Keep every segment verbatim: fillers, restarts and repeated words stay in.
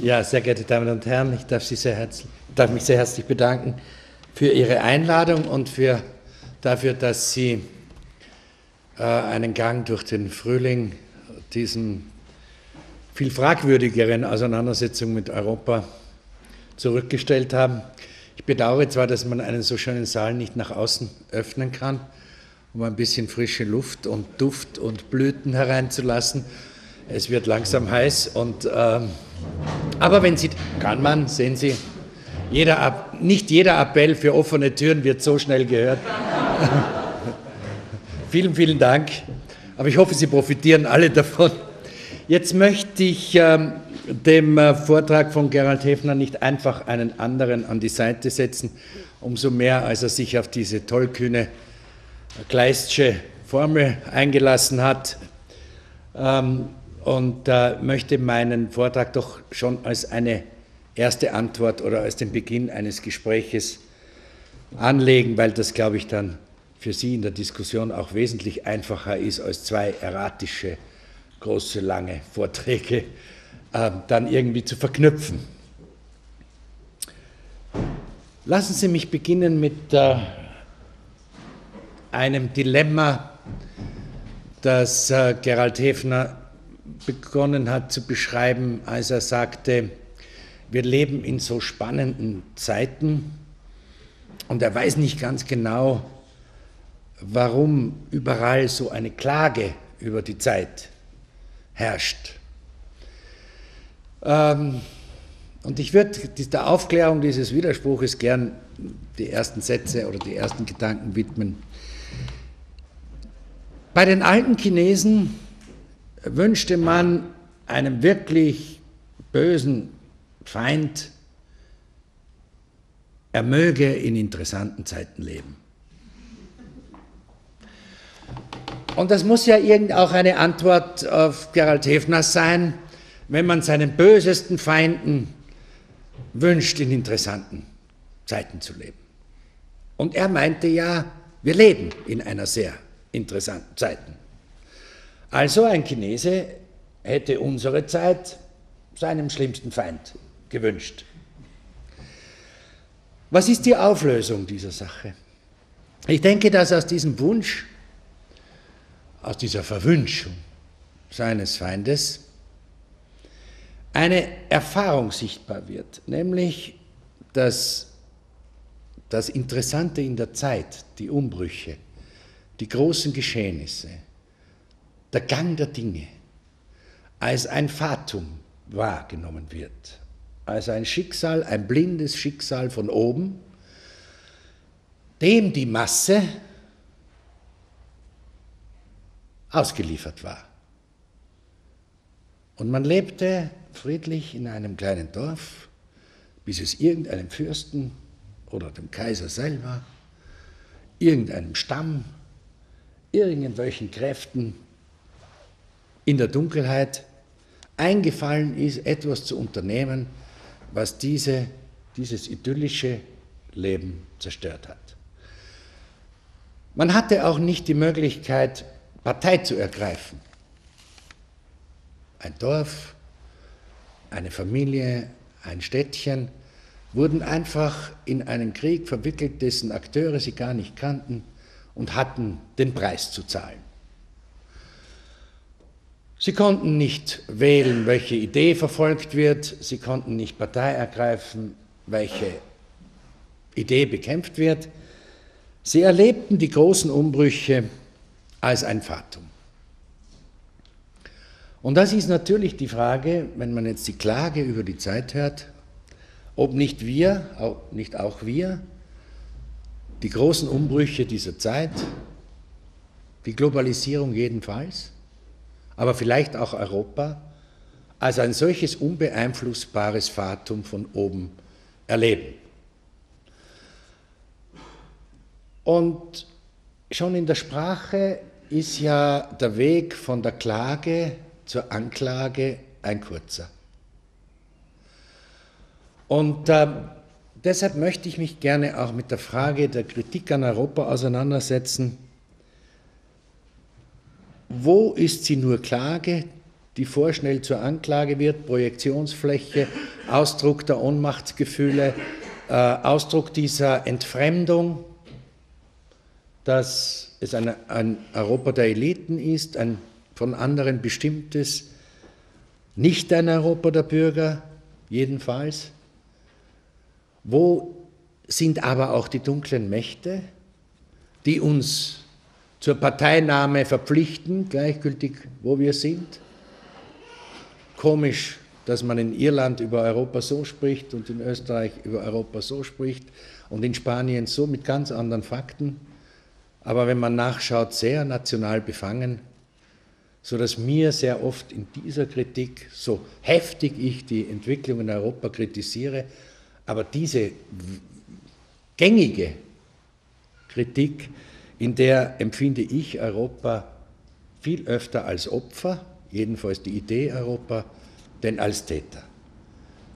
Ja, sehr geehrte Damen und Herren, ich darf, Sie sehr herzlich, darf mich sehr herzlich bedanken für Ihre Einladung und für, dafür, dass Sie äh, einen Gang durch den Frühling, diesen viel fragwürdigeren Auseinandersetzung mit Europa zurückgestellt haben. Ich bedauere zwar, dass man einen so schönen Saal nicht nach außen öffnen kann, um ein bisschen frische Luft und Duft und Blüten hereinzulassen. Es wird langsam heiß, und, ähm, aber wenn Sie, kann man, sehen Sie, jeder, nicht jeder Appell für offene Türen wird so schnell gehört. Vielen, vielen Dank, aber ich hoffe, Sie profitieren alle davon. Jetzt möchte ich ähm, dem äh, Vortrag von Gerald Häfner nicht einfach einen anderen an die Seite setzen, umso mehr, als er sich auf diese tollkühne Kleistsche Formel eingelassen hat, ähm, und äh, möchte meinen Vortrag doch schon als eine erste Antwort oder als den Beginn eines Gespräches anlegen, weil das, glaube ich, dann für Sie in der Diskussion auch wesentlich einfacher ist als zwei erratische große, lange Vorträge äh, dann irgendwie zu verknüpfen. Lassen Sie mich beginnen mit äh, einem Dilemma, das äh, Gerald Häfner begonnen hat zu beschreiben, als er sagte, wir leben in so spannenden Zeiten, und er weiß nicht ganz genau, warum überall so eine Klage über die Zeit herrscht. Und ich würde der Aufklärung dieses Widerspruches gern die ersten Sätze oder die ersten Gedanken widmen. Bei den alten Chinesen wünschte man einem wirklich bösen Feind, er möge in interessanten Zeiten leben. Und das muss ja irgend auch eine Antwort auf Gerald Häfner sein, wenn man seinen bösesten Feinden wünscht, in interessanten Zeiten zu leben. Und er meinte ja, wir leben in einer sehr interessanten Zeit. Also ein Chinese hätte unsere Zeit seinem schlimmsten Feind gewünscht. Was ist die Auflösung dieser Sache? Ich denke, dass aus diesem Wunsch, aus dieser Verwünschung seines Feindes eine Erfahrung sichtbar wird, nämlich dass das Interessante in der Zeit, die Umbrüche, die großen Geschehnisse, der Gang der Dinge, als ein Fatum wahrgenommen wird, als ein Schicksal, ein blindes Schicksal von oben, dem die Masse ausgeliefert war. Und man lebte friedlich in einem kleinen Dorf, bis es irgendeinem Fürsten oder dem Kaiser selber, irgendeinem Stamm, irgendwelchen Kräften in der Dunkelheit eingefallen ist, etwas zu unternehmen, was diese, dieses idyllische Leben zerstört hat. Man hatte auch nicht die Möglichkeit, Partei zu ergreifen. Ein Dorf, eine Familie, ein Städtchen wurden einfach in einen Krieg verwickelt, dessen Akteure sie gar nicht kannten, und hatten den Preis zu zahlen. Sie konnten nicht wählen, welche Idee verfolgt wird, sie konnten nicht Partei ergreifen, welche Idee bekämpft wird. Sie erlebten die großen Umbrüche als ein Fatum. Und das ist natürlich die Frage, wenn man jetzt die Klage über die Zeit hört, ob nicht wir, ob nicht auch wir, die großen Umbrüche dieser Zeit, die Globalisierung jedenfalls, aber vielleicht auch Europa, als ein solches unbeeinflussbares Fatum von oben erleben. Und schon in der Sprache ist ja der Weg von der Klage zur Anklage ein kurzer. Und äh, deshalb möchte ich mich gerne auch mit der Frage der Kritik an Europa auseinandersetzen. Wo ist sie nur Klage, die vorschnell zur Anklage wird, Projektionsfläche, Ausdruck der Ohnmachtsgefühle, äh, Ausdruck dieser Entfremdung, dass es eine, ein Europa der Eliten ist, ein von anderen bestimmtes, nicht ein Europa der Bürger, jedenfalls. Wo sind aber auch die dunklen Mächte, die uns zur Parteinahme verpflichten, gleichgültig, wo wir sind? Komisch, dass man in Irland über Europa so spricht und in Österreich über Europa so spricht und in Spanien so mit ganz anderen Fakten, aber wenn man nachschaut, sehr national befangen, sodass mir sehr oft in dieser Kritik, so heftig ich die Entwicklung in Europa kritisiere, aber diese gängige Kritik, in der empfinde ich Europa viel öfter als Opfer, jedenfalls die Idee Europa, denn als Täter.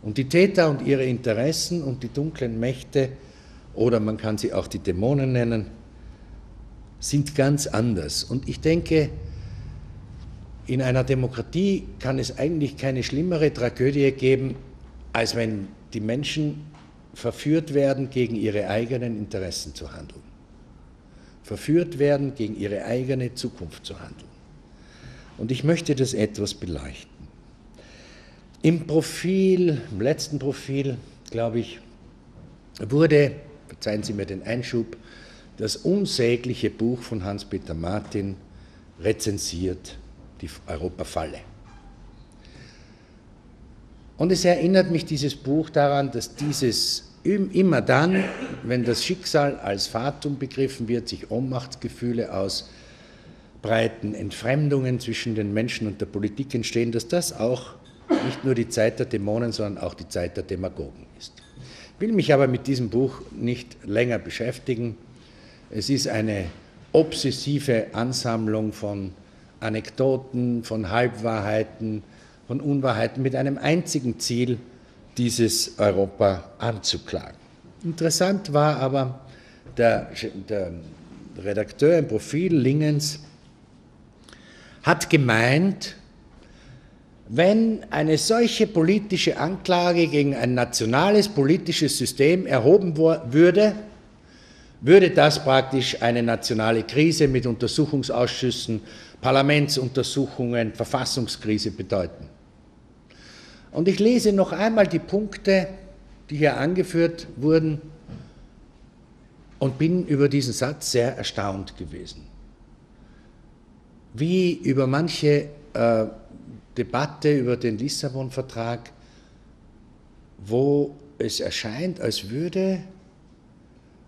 Und die Täter und ihre Interessen und die dunklen Mächte, oder man kann sie auch die Dämonen nennen, sind ganz anders. Und ich denke, in einer Demokratie kann es eigentlich keine schlimmere Tragödie geben, als wenn die Menschen verführt werden, gegen ihre eigenen Interessen zu handeln. Verführt werden, gegen ihre eigene Zukunft zu handeln. Und ich möchte das etwas beleuchten. Im Profil, im letzten Profil, glaube ich, wurde, verzeihen Sie mir den Einschub, das unsägliche Buch von Hans-Peter Martin rezensiert, die Europafalle. Und es erinnert mich dieses Buch daran, dass dieses immer dann, wenn das Schicksal als Fatum begriffen wird, sich Ohnmachtsgefühle ausbreiten, Entfremdungen zwischen den Menschen und der Politik entstehen, dass das auch nicht nur die Zeit der Dämonen, sondern auch die Zeit der Demagogen ist. Ich will mich aber mit diesem Buch nicht länger beschäftigen. Es ist eine obsessive Ansammlung von Anekdoten, von Halbwahrheiten, von Unwahrheiten mit einem einzigen Ziel, dieses Europa anzuklagen. Interessant war aber, der, der Redakteur im Profil, Lingens, hat gemeint, wenn eine solche politische Anklage gegen ein nationales politisches System erhoben würde, würde das praktisch eine nationale Krise mit Untersuchungsausschüssen, Parlamentsuntersuchungen, Verfassungskrise bedeuten. Und ich lese noch einmal die Punkte, die hier angeführt wurden, und bin über diesen Satz sehr erstaunt gewesen. Wie über manche äh, Debatte über den Lissabon-Vertrag, wo es erscheint, als würde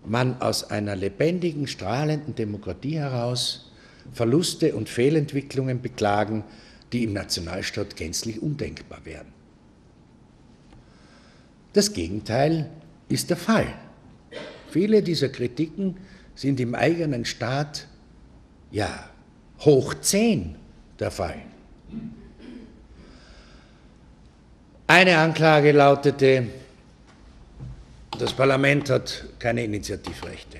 man aus einer lebendigen, strahlenden Demokratie heraus Verluste und Fehlentwicklungen beklagen, die im Nationalstaat gänzlich undenkbar wären. Das Gegenteil ist der Fall. Viele dieser Kritiken sind im eigenen Staat, ja, hoch zehn der Fall. Eine Anklage lautete, das Parlament hat keine Initiativrechte.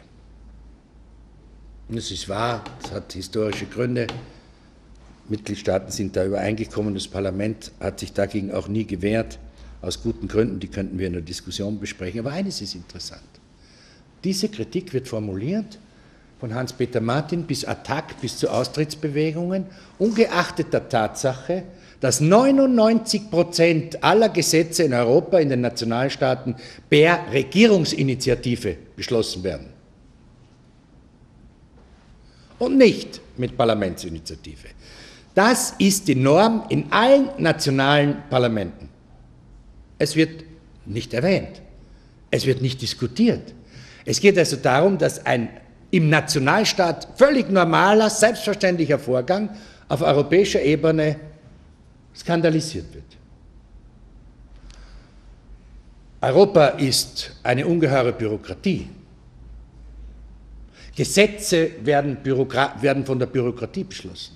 Das ist wahr, das hat historische Gründe. Mitgliedstaaten sind da übereingekommen, das Parlament hat sich dagegen auch nie gewehrt. Aus guten Gründen, die könnten wir in der Diskussion besprechen. Aber eines ist interessant. Diese Kritik wird formuliert von Hans-Peter Martin bis Attac, bis zu Austrittsbewegungen, ungeachtet der Tatsache, dass neunundneunzig Prozent aller Gesetze in Europa, in den Nationalstaaten, per Regierungsinitiative beschlossen werden. Und nicht mit Parlamentsinitiative. Das ist die Norm in allen nationalen Parlamenten. Es wird nicht erwähnt. Es wird nicht diskutiert. Es geht also darum, dass ein im Nationalstaat völlig normaler, selbstverständlicher Vorgang auf europäischer Ebene skandalisiert wird. Europa ist eine ungeheure Bürokratie. Gesetze werden, Bürokra- werden von der Bürokratie beschlossen.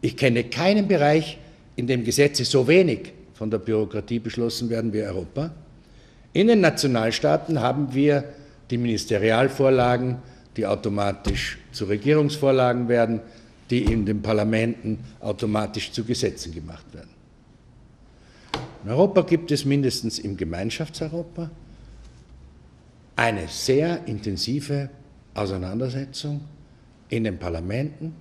Ich kenne keinen Bereich, in dem Gesetze so wenig von der Bürokratie beschlossen werden wie Europa. In den Nationalstaaten haben wir die Ministerialvorlagen, die automatisch zu Regierungsvorlagen werden, die in den Parlamenten automatisch zu Gesetzen gemacht werden. In Europa gibt es mindestens im Gemeinschaftseuropa eine sehr intensive Auseinandersetzung in den Parlamenten,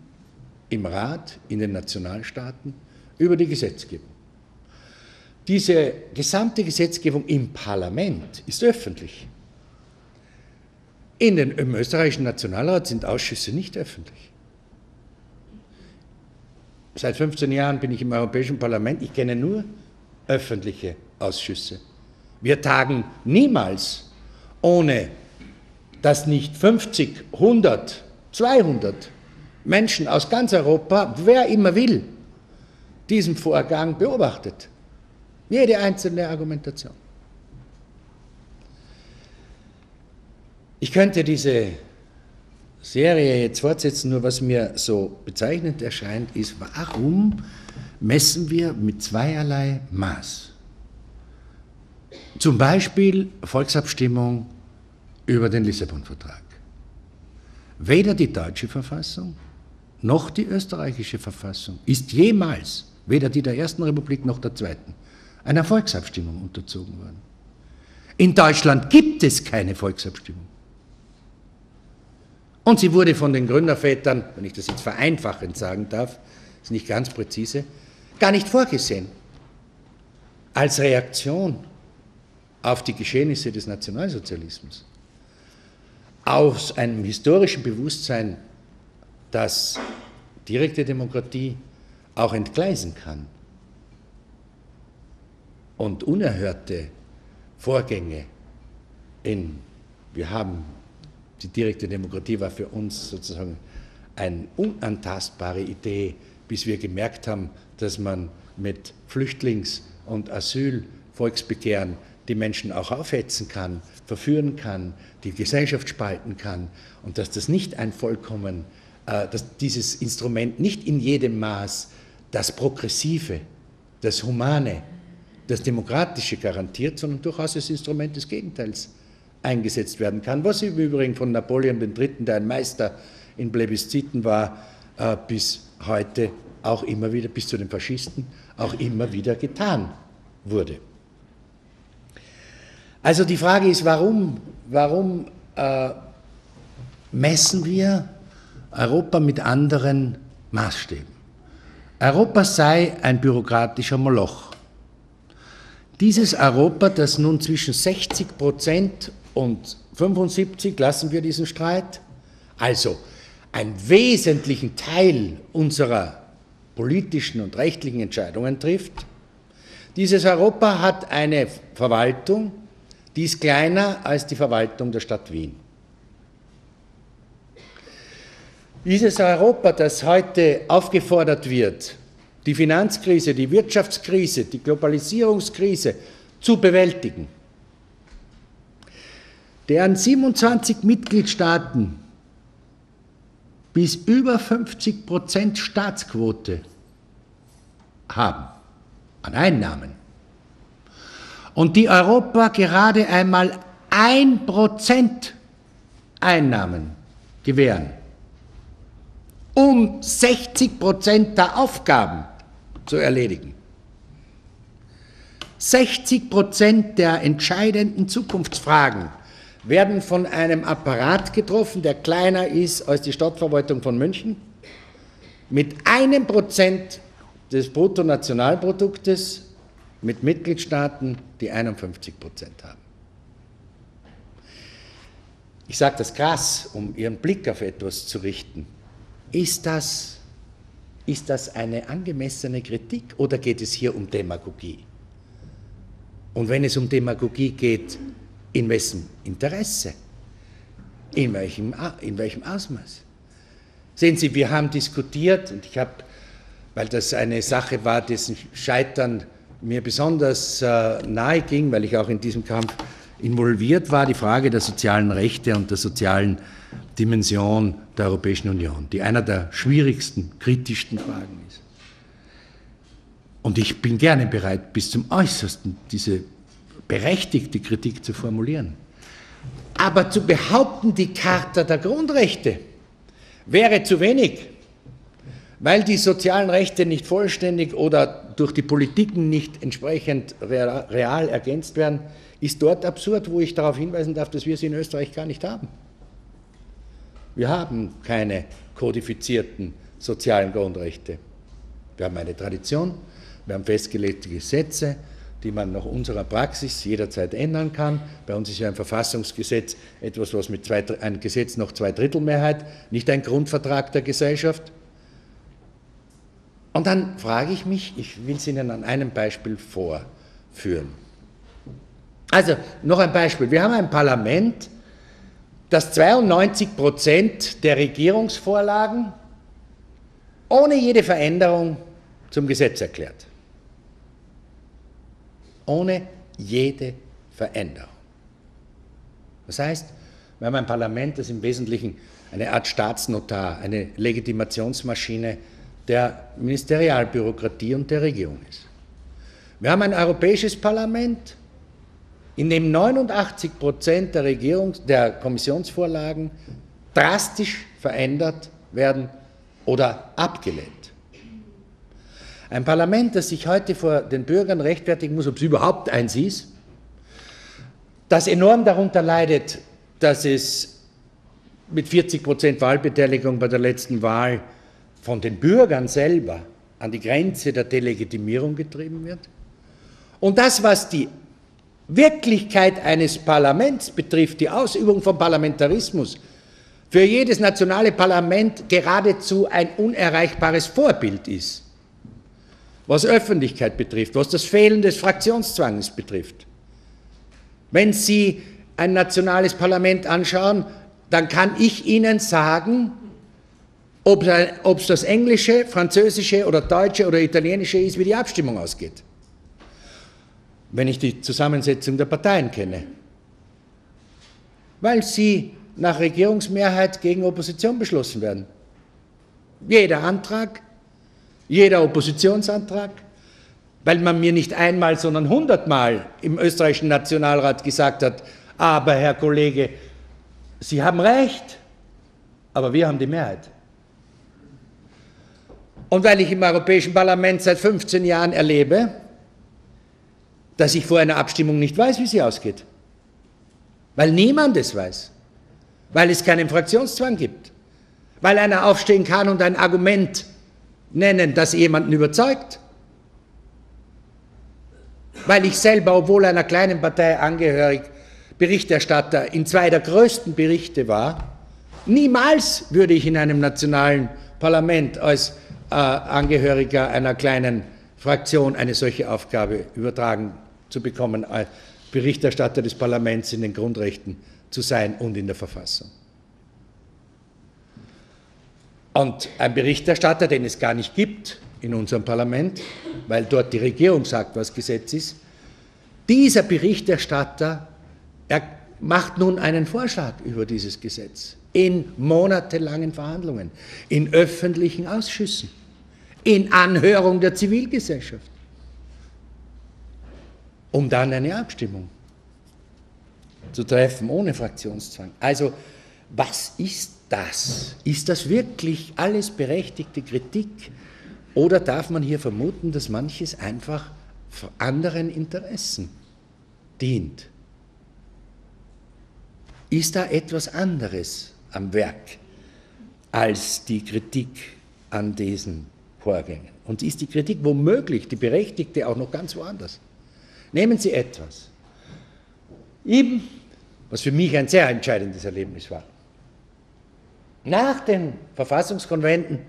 im Rat, in den Nationalstaaten über die Gesetzgebung. Diese gesamte Gesetzgebung im Parlament ist öffentlich. In den, im österreichischen Nationalrat sind Ausschüsse nicht öffentlich. Seit fünfzehn Jahren bin ich im Europäischen Parlament, ich kenne nur öffentliche Ausschüsse. Wir tagen niemals, ohne dass nicht fünfzig, hundert, zweihundert Menschen aus ganz Europa, wer immer will, diesen Vorgang beobachtet. Jede einzelne Argumentation. Ich könnte diese Serie jetzt fortsetzen, nur was mir so bezeichnend erscheint, ist, warum messen wir mit zweierlei Maß? Zum Beispiel Volksabstimmung über den Lissabon-Vertrag. Weder die deutsche Verfassung noch die österreichische Verfassung ist jemals, weder die der Ersten Republik noch der Zweiten, einer Volksabstimmung unterzogen worden. In Deutschland gibt es keine Volksabstimmung. Und sie wurde von den Gründervätern, wenn ich das jetzt vereinfachend sagen darf, ist nicht ganz präzise, gar nicht vorgesehen. Als Reaktion auf die Geschehnisse des Nationalsozialismus, aus einem historischen Bewusstsein, dass direkte Demokratie auch entgleisen kann und unerhörte Vorgänge in, wir haben, die direkte Demokratie war für uns sozusagen eine unantastbare Idee, bis wir gemerkt haben, dass man mit Flüchtlings- und Asylvolksbegehren die Menschen auch aufhetzen kann, verführen kann, die Gesellschaft spalten kann und dass das nicht ein vollkommen, äh, dass dieses Instrument nicht in jedem Maß das Progressive, das Humane, das Demokratische garantiert, sondern durchaus das Instrument des Gegenteils eingesetzt werden kann, was im Übrigen von Napoleon der Dritte, der ein Meister in Plebisziten war, äh, bis heute auch immer wieder, bis zu den Faschisten, auch immer wieder getan wurde. Also die Frage ist, warum, warum äh, messen wir Europa mit anderen Maßstäben? Europa sei ein bürokratischer Moloch. Dieses Europa, das nun zwischen sechzig Prozent und fünfundsiebzig Prozent, lassen wir diesen Streit, also einen wesentlichen Teil unserer politischen und rechtlichen Entscheidungen trifft. Dieses Europa hat eine Verwaltung, die ist kleiner als die Verwaltung der Stadt Wien. Dieses Europa, das heute aufgefordert wird, die Finanzkrise, die Wirtschaftskrise, die Globalisierungskrise zu bewältigen, deren siebenundzwanzig Mitgliedstaaten bis über fünfzig Prozent Staatsquote haben an Einnahmen, und die Europa gerade einmal ein Prozent Einnahmen gewähren, um sechzig Prozent der Aufgaben zu erledigen. sechzig Prozent der entscheidenden Zukunftsfragen werden von einem Apparat getroffen, der kleiner ist als die Stadtverwaltung von München, mit einem Prozent des Bruttonationalproduktes, mit Mitgliedstaaten, die einundfünfzig Prozent haben. Ich sage das krass, um Ihren Blick auf etwas zu richten. Ist das, ist das eine angemessene Kritik oder geht es hier um Demagogie? Und wenn es um Demagogie geht, in wessen Interesse? In welchem, in welchem Ausmaß? Sehen Sie, wir haben diskutiert, und ich habe, weil das eine Sache war, dessen Scheitern mir besonders äh, nahe ging, weil ich auch in diesem Kampf involviert war, die Frage der sozialen Rechte und der sozialen Dimension der Europäischen Union, die einer der schwierigsten, kritischsten Fragen ist. Und ich bin gerne bereit, bis zum Äußersten diese berechtigte Kritik zu formulieren. Aber zu behaupten, die Charta der Grundrechte wäre zu wenig, weil die sozialen Rechte nicht vollständig oder durch die Politiken nicht entsprechend real ergänzt werden, ist dort absurd, wo ich darauf hinweisen darf, dass wir sie in Österreich gar nicht haben. Wir haben keine kodifizierten sozialen Grundrechte. Wir haben eine Tradition, wir haben festgelegte Gesetze, die man nach unserer Praxis jederzeit ändern kann. Bei uns ist ja ein Verfassungsgesetz etwas, was mit zwei, ein Gesetz nach Zweidrittelmehrheit, nicht ein Grundvertrag der Gesellschaft. Und dann frage ich mich, ich will es Ihnen an einem Beispiel vorführen. Also, noch ein Beispiel. Wir haben ein Parlament, das zweiundneunzig Prozent der Regierungsvorlagen ohne jede Veränderung zum Gesetz erklärt. Ohne jede Veränderung. Das heißt, wir haben ein Parlament, das im Wesentlichen eine Art Staatsnotar, eine Legitimationsmaschine der Ministerialbürokratie und der Regierung ist. Wir haben ein Europäisches Parlament, in dem neunundachtzig Prozent der, Regierungs-, der Kommissionsvorlagen drastisch verändert werden oder abgelehnt. Ein Parlament, das sich heute vor den Bürgern rechtfertigen muss, ob es überhaupt eins ist, das enorm darunter leidet, dass es mit vierzig Prozent Wahlbeteiligung bei der letzten Wahl von den Bürgern selber an die Grenze der Delegitimierung getrieben wird. Und das, was die Wirklichkeit eines Parlaments betrifft, die Ausübung von Parlamentarismus, für jedes nationale Parlament geradezu ein unerreichbares Vorbild ist, was Öffentlichkeit betrifft, was das Fehlen des Fraktionszwangs betrifft. Wenn Sie ein nationales Parlament anschauen, dann kann ich Ihnen sagen, ob es das Englische, Französische oder Deutsche oder Italienische ist, wie die Abstimmung ausgeht, wenn ich die Zusammensetzung der Parteien kenne. Weil sie nach Regierungsmehrheit gegen Opposition beschlossen werden. Jeder Antrag, jeder Oppositionsantrag, weil man mir nicht einmal, sondern hundertmal im österreichischen Nationalrat gesagt hat, aber Herr Kollege, Sie haben recht, aber wir haben die Mehrheit. Und weil ich im Europäischen Parlament seit fünfzehn Jahren erlebe, dass ich vor einer Abstimmung nicht weiß, wie sie ausgeht. Weil niemand es weiß. Weil es keinen Fraktionszwang gibt. Weil einer aufstehen kann und ein Argument nennen, das jemanden überzeugt. Weil ich selber, obwohl einer kleinen Partei angehörig, Berichterstatter in zwei der größten Berichte war, niemals würde ich in einem nationalen Parlament als äh, Angehöriger einer kleinen Fraktion eine solche Aufgabe übertragen zu bekommen, als Berichterstatter des Parlaments in den Grundrechten zu sein und in der Verfassung. Und ein Berichterstatter, den es gar nicht gibt in unserem Parlament, weil dort die Regierung sagt, was Gesetz ist, dieser Berichterstatter, er macht nun einen Vorschlag über dieses Gesetz in monatelangen Verhandlungen, in öffentlichen Ausschüssen, in Anhörung der Zivilgesellschaft, um dann eine Abstimmung zu treffen, ohne Fraktionszwang. Also, was ist das? Ist das wirklich alles berechtigte Kritik? Oder darf man hier vermuten, dass manches einfach anderen Interessen dient? Ist da etwas anderes am Werk als die Kritik an diesen Vorgängen? Und ist die Kritik womöglich, die berechtigte, auch noch ganz woanders? Nehmen Sie etwas. Eben, was für mich ein sehr entscheidendes Erlebnis war. Nach den Verfassungskonventen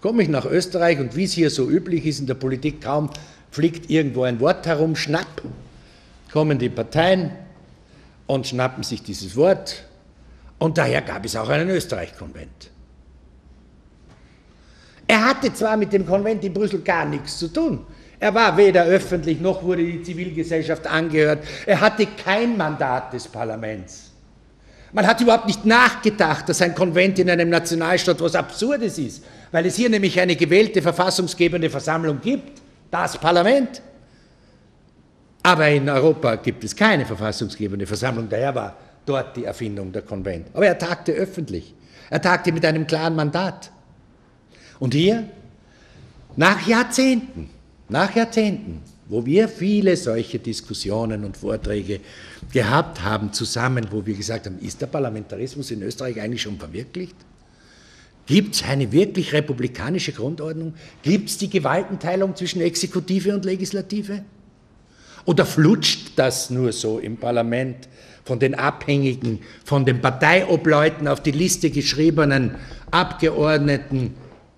komme ich nach Österreich und wie es hier so üblich ist in der Politik, kaum fliegt irgendwo ein Wort herum, schnapp, kommen die Parteien und schnappen sich dieses Wort. Und daher gab es auch einen Österreich-Konvent. Er hatte zwar mit dem Konvent in Brüssel gar nichts zu tun. Er war weder öffentlich, noch wurde die Zivilgesellschaft angehört. Er hatte kein Mandat des Parlaments. Man hat überhaupt nicht nachgedacht, dass ein Konvent in einem Nationalstaat was Absurdes ist, weil es hier nämlich eine gewählte, verfassungsgebende Versammlung gibt, das Parlament. Aber in Europa gibt es keine verfassungsgebende Versammlung, daher war dort die Erfindung der Konvent. Aber er tagte öffentlich. Er tagte mit einem klaren Mandat. Und hier Nach Jahrzehnten, nach Jahrzehnten, wo wir viele solche Diskussionen und Vorträge gehabt haben zusammen, wo wir gesagt haben, ist der Parlamentarismus in Österreich eigentlich schon verwirklicht? Gibt es eine wirklich republikanische Grundordnung? Gibt es die Gewaltenteilung zwischen Exekutive und Legislative? Oder flutscht das nur so im Parlament von den Abhängigen, von den Parteiobleuten auf die Liste geschriebenen Abgeordneten,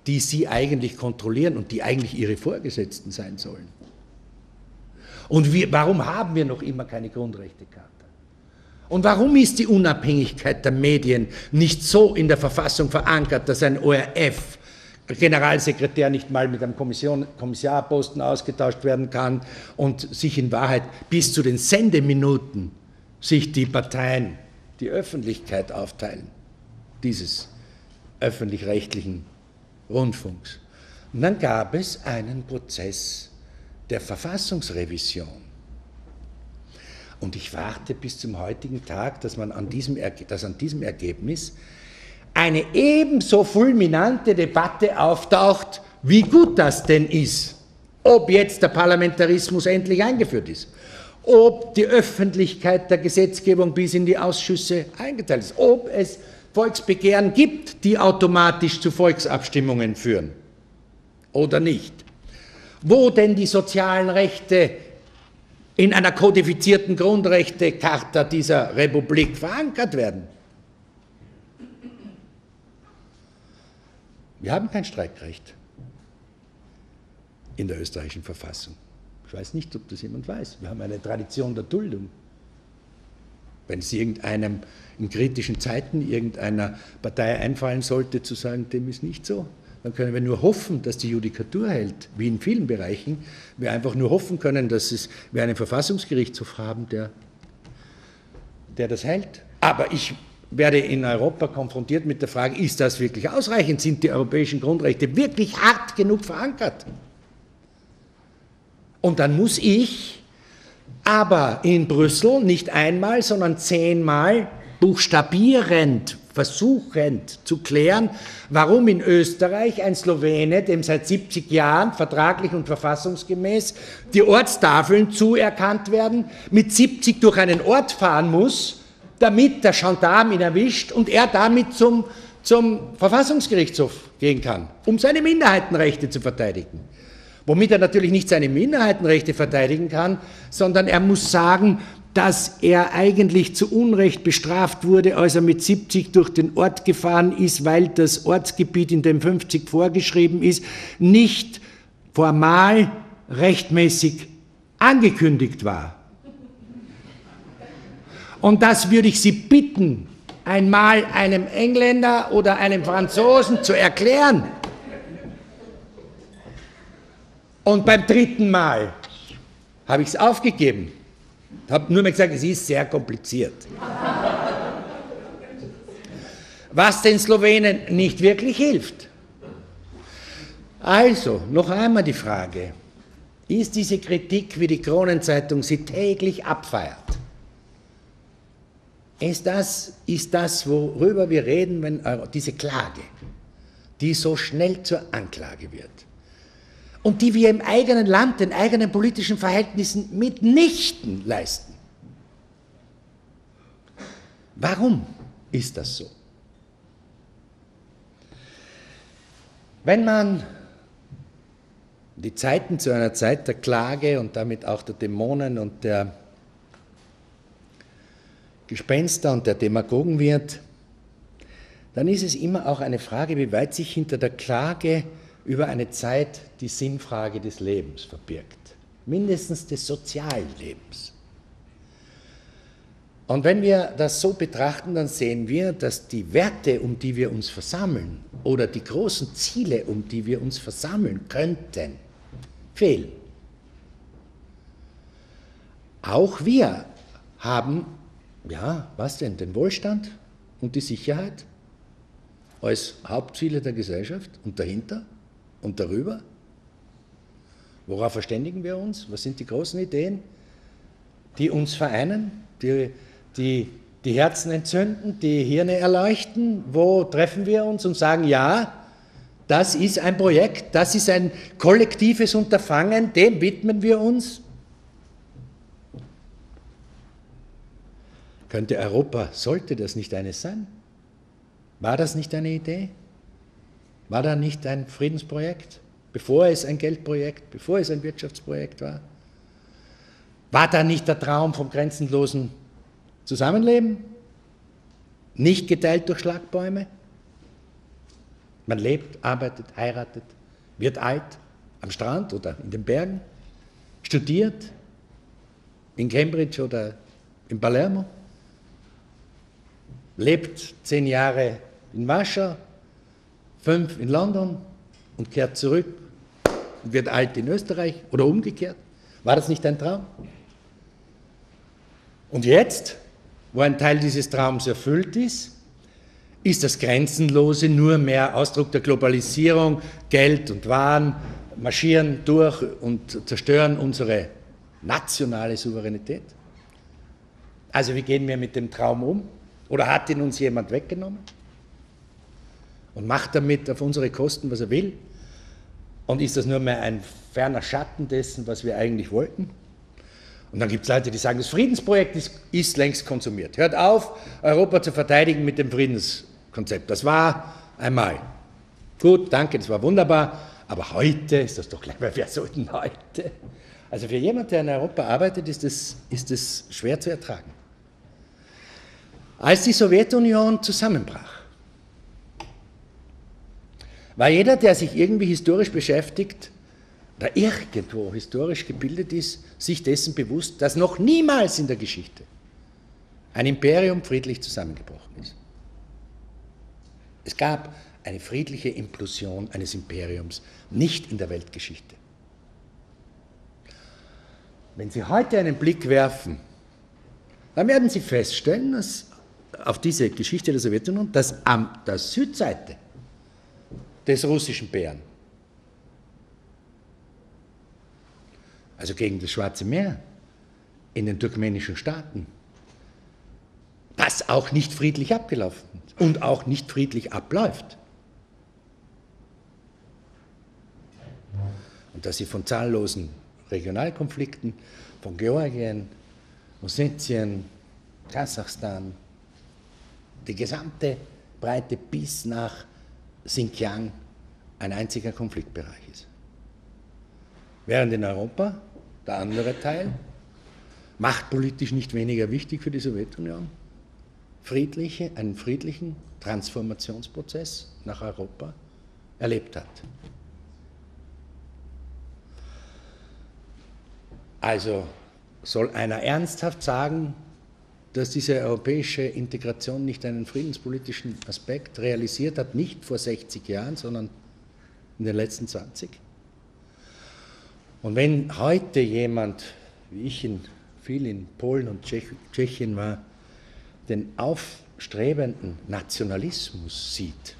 die sie eigentlich kontrollieren und die eigentlich ihre Vorgesetzten sein sollen? Und wir, warum haben wir noch immer keine Grundrechtecharta? Und warum ist die Unabhängigkeit der Medien nicht so in der Verfassung verankert, dass ein O R F-Generalsekretär nicht mal mit einem Kommission, Kommissarposten ausgetauscht werden kann und sich in Wahrheit bis zu den Sendeminuten sich die Parteien, die Öffentlichkeit aufteilen, dieses öffentlich-rechtlichen Rundfunks? Und dann gab es einen Prozess der Verfassungsrevision. Und ich warte bis zum heutigen Tag, dass man an diesem, dass an diesem Ergebnis eine ebenso fulminante Debatte auftaucht, wie gut das denn ist, ob jetzt der Parlamentarismus endlich eingeführt ist, ob die Öffentlichkeit der Gesetzgebung bis in die Ausschüsse eingeteilt ist, ob es Volksbegehren gibt, die automatisch zu Volksabstimmungen führen oder nicht, wo denn die sozialen Rechte in einer kodifizierten Grundrechtecharta dieser Republik verankert werden. Wir haben kein Streikrecht in der österreichischen Verfassung. Ich weiß nicht, ob das jemand weiß. Wir haben eine Tradition der Duldung. Wenn es irgendeinem in kritischen Zeiten irgendeiner Partei einfallen sollte, zu sagen, dem ist nicht so, dann können wir nur hoffen, dass die Judikatur hält, wie in vielen Bereichen. Wir einfach nur hoffen können, dass es, wir einen Verfassungsgerichtshof haben, der, der das hält. Aber ich werde in Europa konfrontiert mit der Frage, ist das wirklich ausreichend? Sind die europäischen Grundrechte wirklich hart genug verankert? Und dann muss ich aber in Brüssel nicht einmal, sondern zehnmal buchstabierend versuchend zu klären, warum in Österreich ein Slowene, dem seit siebzig Jahren vertraglich und verfassungsgemäß die Ortstafeln zuerkannt werden, mit siebzig durch einen Ort fahren muss, damit der Gendarm ihn erwischt und er damit zum, zum Verfassungsgerichtshof gehen kann, um seine Minderheitenrechte zu verteidigen. Womit er natürlich nicht seine Minderheitenrechte verteidigen kann, sondern er muss sagen, dass er eigentlich zu Unrecht bestraft wurde, als er mit siebzig durch den Ort gefahren ist, weil das Ortsgebiet, in dem fünfzig vorgeschrieben ist, nicht formal rechtmäßig angekündigt war. Und das würde ich Sie bitten, einmal einem Engländer oder einem Franzosen zu erklären. Und beim dritten Mal habe ich es aufgegeben. Ich habe nur mal gesagt, es ist sehr kompliziert. Was den Slowenen nicht wirklich hilft. Also, noch einmal die Frage, ist diese Kritik, wie die Kronenzeitung sie täglich abfeiert, ist das, ist das worüber wir reden, wenn diese Klage, die so schnell zur Anklage wird, und die wir im eigenen Land, den eigenen politischen Verhältnissen mitnichten leisten. Warum ist das so? Wenn man die Zeiten zu einer Zeit der Klage und damit auch der Dämonen und der Gespenster und der Demagogen wird, dann ist es immer auch eine Frage, wie weit sich hinter der Klage über eine Zeit die Sinnfrage des Lebens verbirgt, mindestens des Soziallebens. Und wenn wir das so betrachten, dann sehen wir, dass die Werte, um die wir uns versammeln, oder die großen Ziele, um die wir uns versammeln könnten, fehlen. Auch wir haben, ja, was denn, den Wohlstand und die Sicherheit als Hauptziele der Gesellschaft und dahinter? Und darüber? Worauf verständigen wir uns? Was sind die großen Ideen, die uns vereinen, die, die die Herzen entzünden, die Hirne erleuchten? Wo treffen wir uns und sagen, ja, Das ist ein Projekt, das ist ein kollektives Unterfangen, dem widmen wir uns. Könnte Europa, sollte das nicht eines sein? War das nicht eine Idee? War da nicht ein Friedensprojekt, bevor es ein Geldprojekt, bevor es ein Wirtschaftsprojekt war? War da nicht der Traum vom grenzenlosen Zusammenleben? Nicht geteilt durch Schlagbäume? Man lebt, arbeitet, heiratet, wird alt, am Strand oder in den Bergen, studiert, in Cambridge oder in Palermo, lebt zehn Jahre in Warschau, fünf in London und kehrt zurück und wird alt in Österreich oder umgekehrt. War das nicht ein Traum? Und jetzt, wo ein Teil dieses Traums erfüllt ist, ist das Grenzenlose nur mehr Ausdruck der Globalisierung. Geld und Waren marschieren durch und zerstören unsere nationale Souveränität. Also wie gehen wir mit dem Traum um? Oder hat ihn uns jemand weggenommen? Und macht damit auf unsere Kosten, was er will? Und ist das nur mehr ein ferner Schatten dessen, was wir eigentlich wollten? Und dann gibt es Leute, die sagen, das Friedensprojekt ist, ist längst konsumiert. Hört auf, Europa zu verteidigen mit dem Friedenskonzept. Das war einmal. Gut, danke, das war wunderbar. Aber heute ist das doch gleich, weil wir sollten heute. Also für jemanden, der in Europa arbeitet, ist das, ist das schwer zu ertragen. Als die Sowjetunion zusammenbrach, war jeder, der sich irgendwie historisch beschäftigt, oder irgendwo historisch gebildet ist, sich dessen bewusst, dass noch niemals in der Geschichte ein Imperium friedlich zusammengebrochen ist. Es gab eine friedliche Implosion eines Imperiums, nicht in der Weltgeschichte. Wenn Sie heute einen Blick werfen, dann werden Sie feststellen, dass auf diese Geschichte der Sowjetunion, dass an der Südseite des russischen Bären, also gegen das Schwarze Meer, in den turkmenischen Staaten, das auch nicht friedlich abgelaufen ist und auch nicht friedlich abläuft. Und dass sie von zahllosen Regionalkonflikten, von Georgien, Ossetien, Kasachstan, die gesamte Breite bis nach Xinjiang ein einziger Konfliktbereich ist. Während in Europa der andere Teil, machtpolitisch nicht weniger wichtig für die Sowjetunion, friedliche, einen friedlichen Transformationsprozess nach Europa erlebt hat. Also soll einer ernsthaft sagen, dass diese europäische Integration nicht einen friedenspolitischen Aspekt realisiert hat, nicht vor sechzig Jahren, sondern in den letzten zwanzig? Und wenn heute jemand, wie ich in, viel in Polen und Tschechien war, den aufstrebenden Nationalismus sieht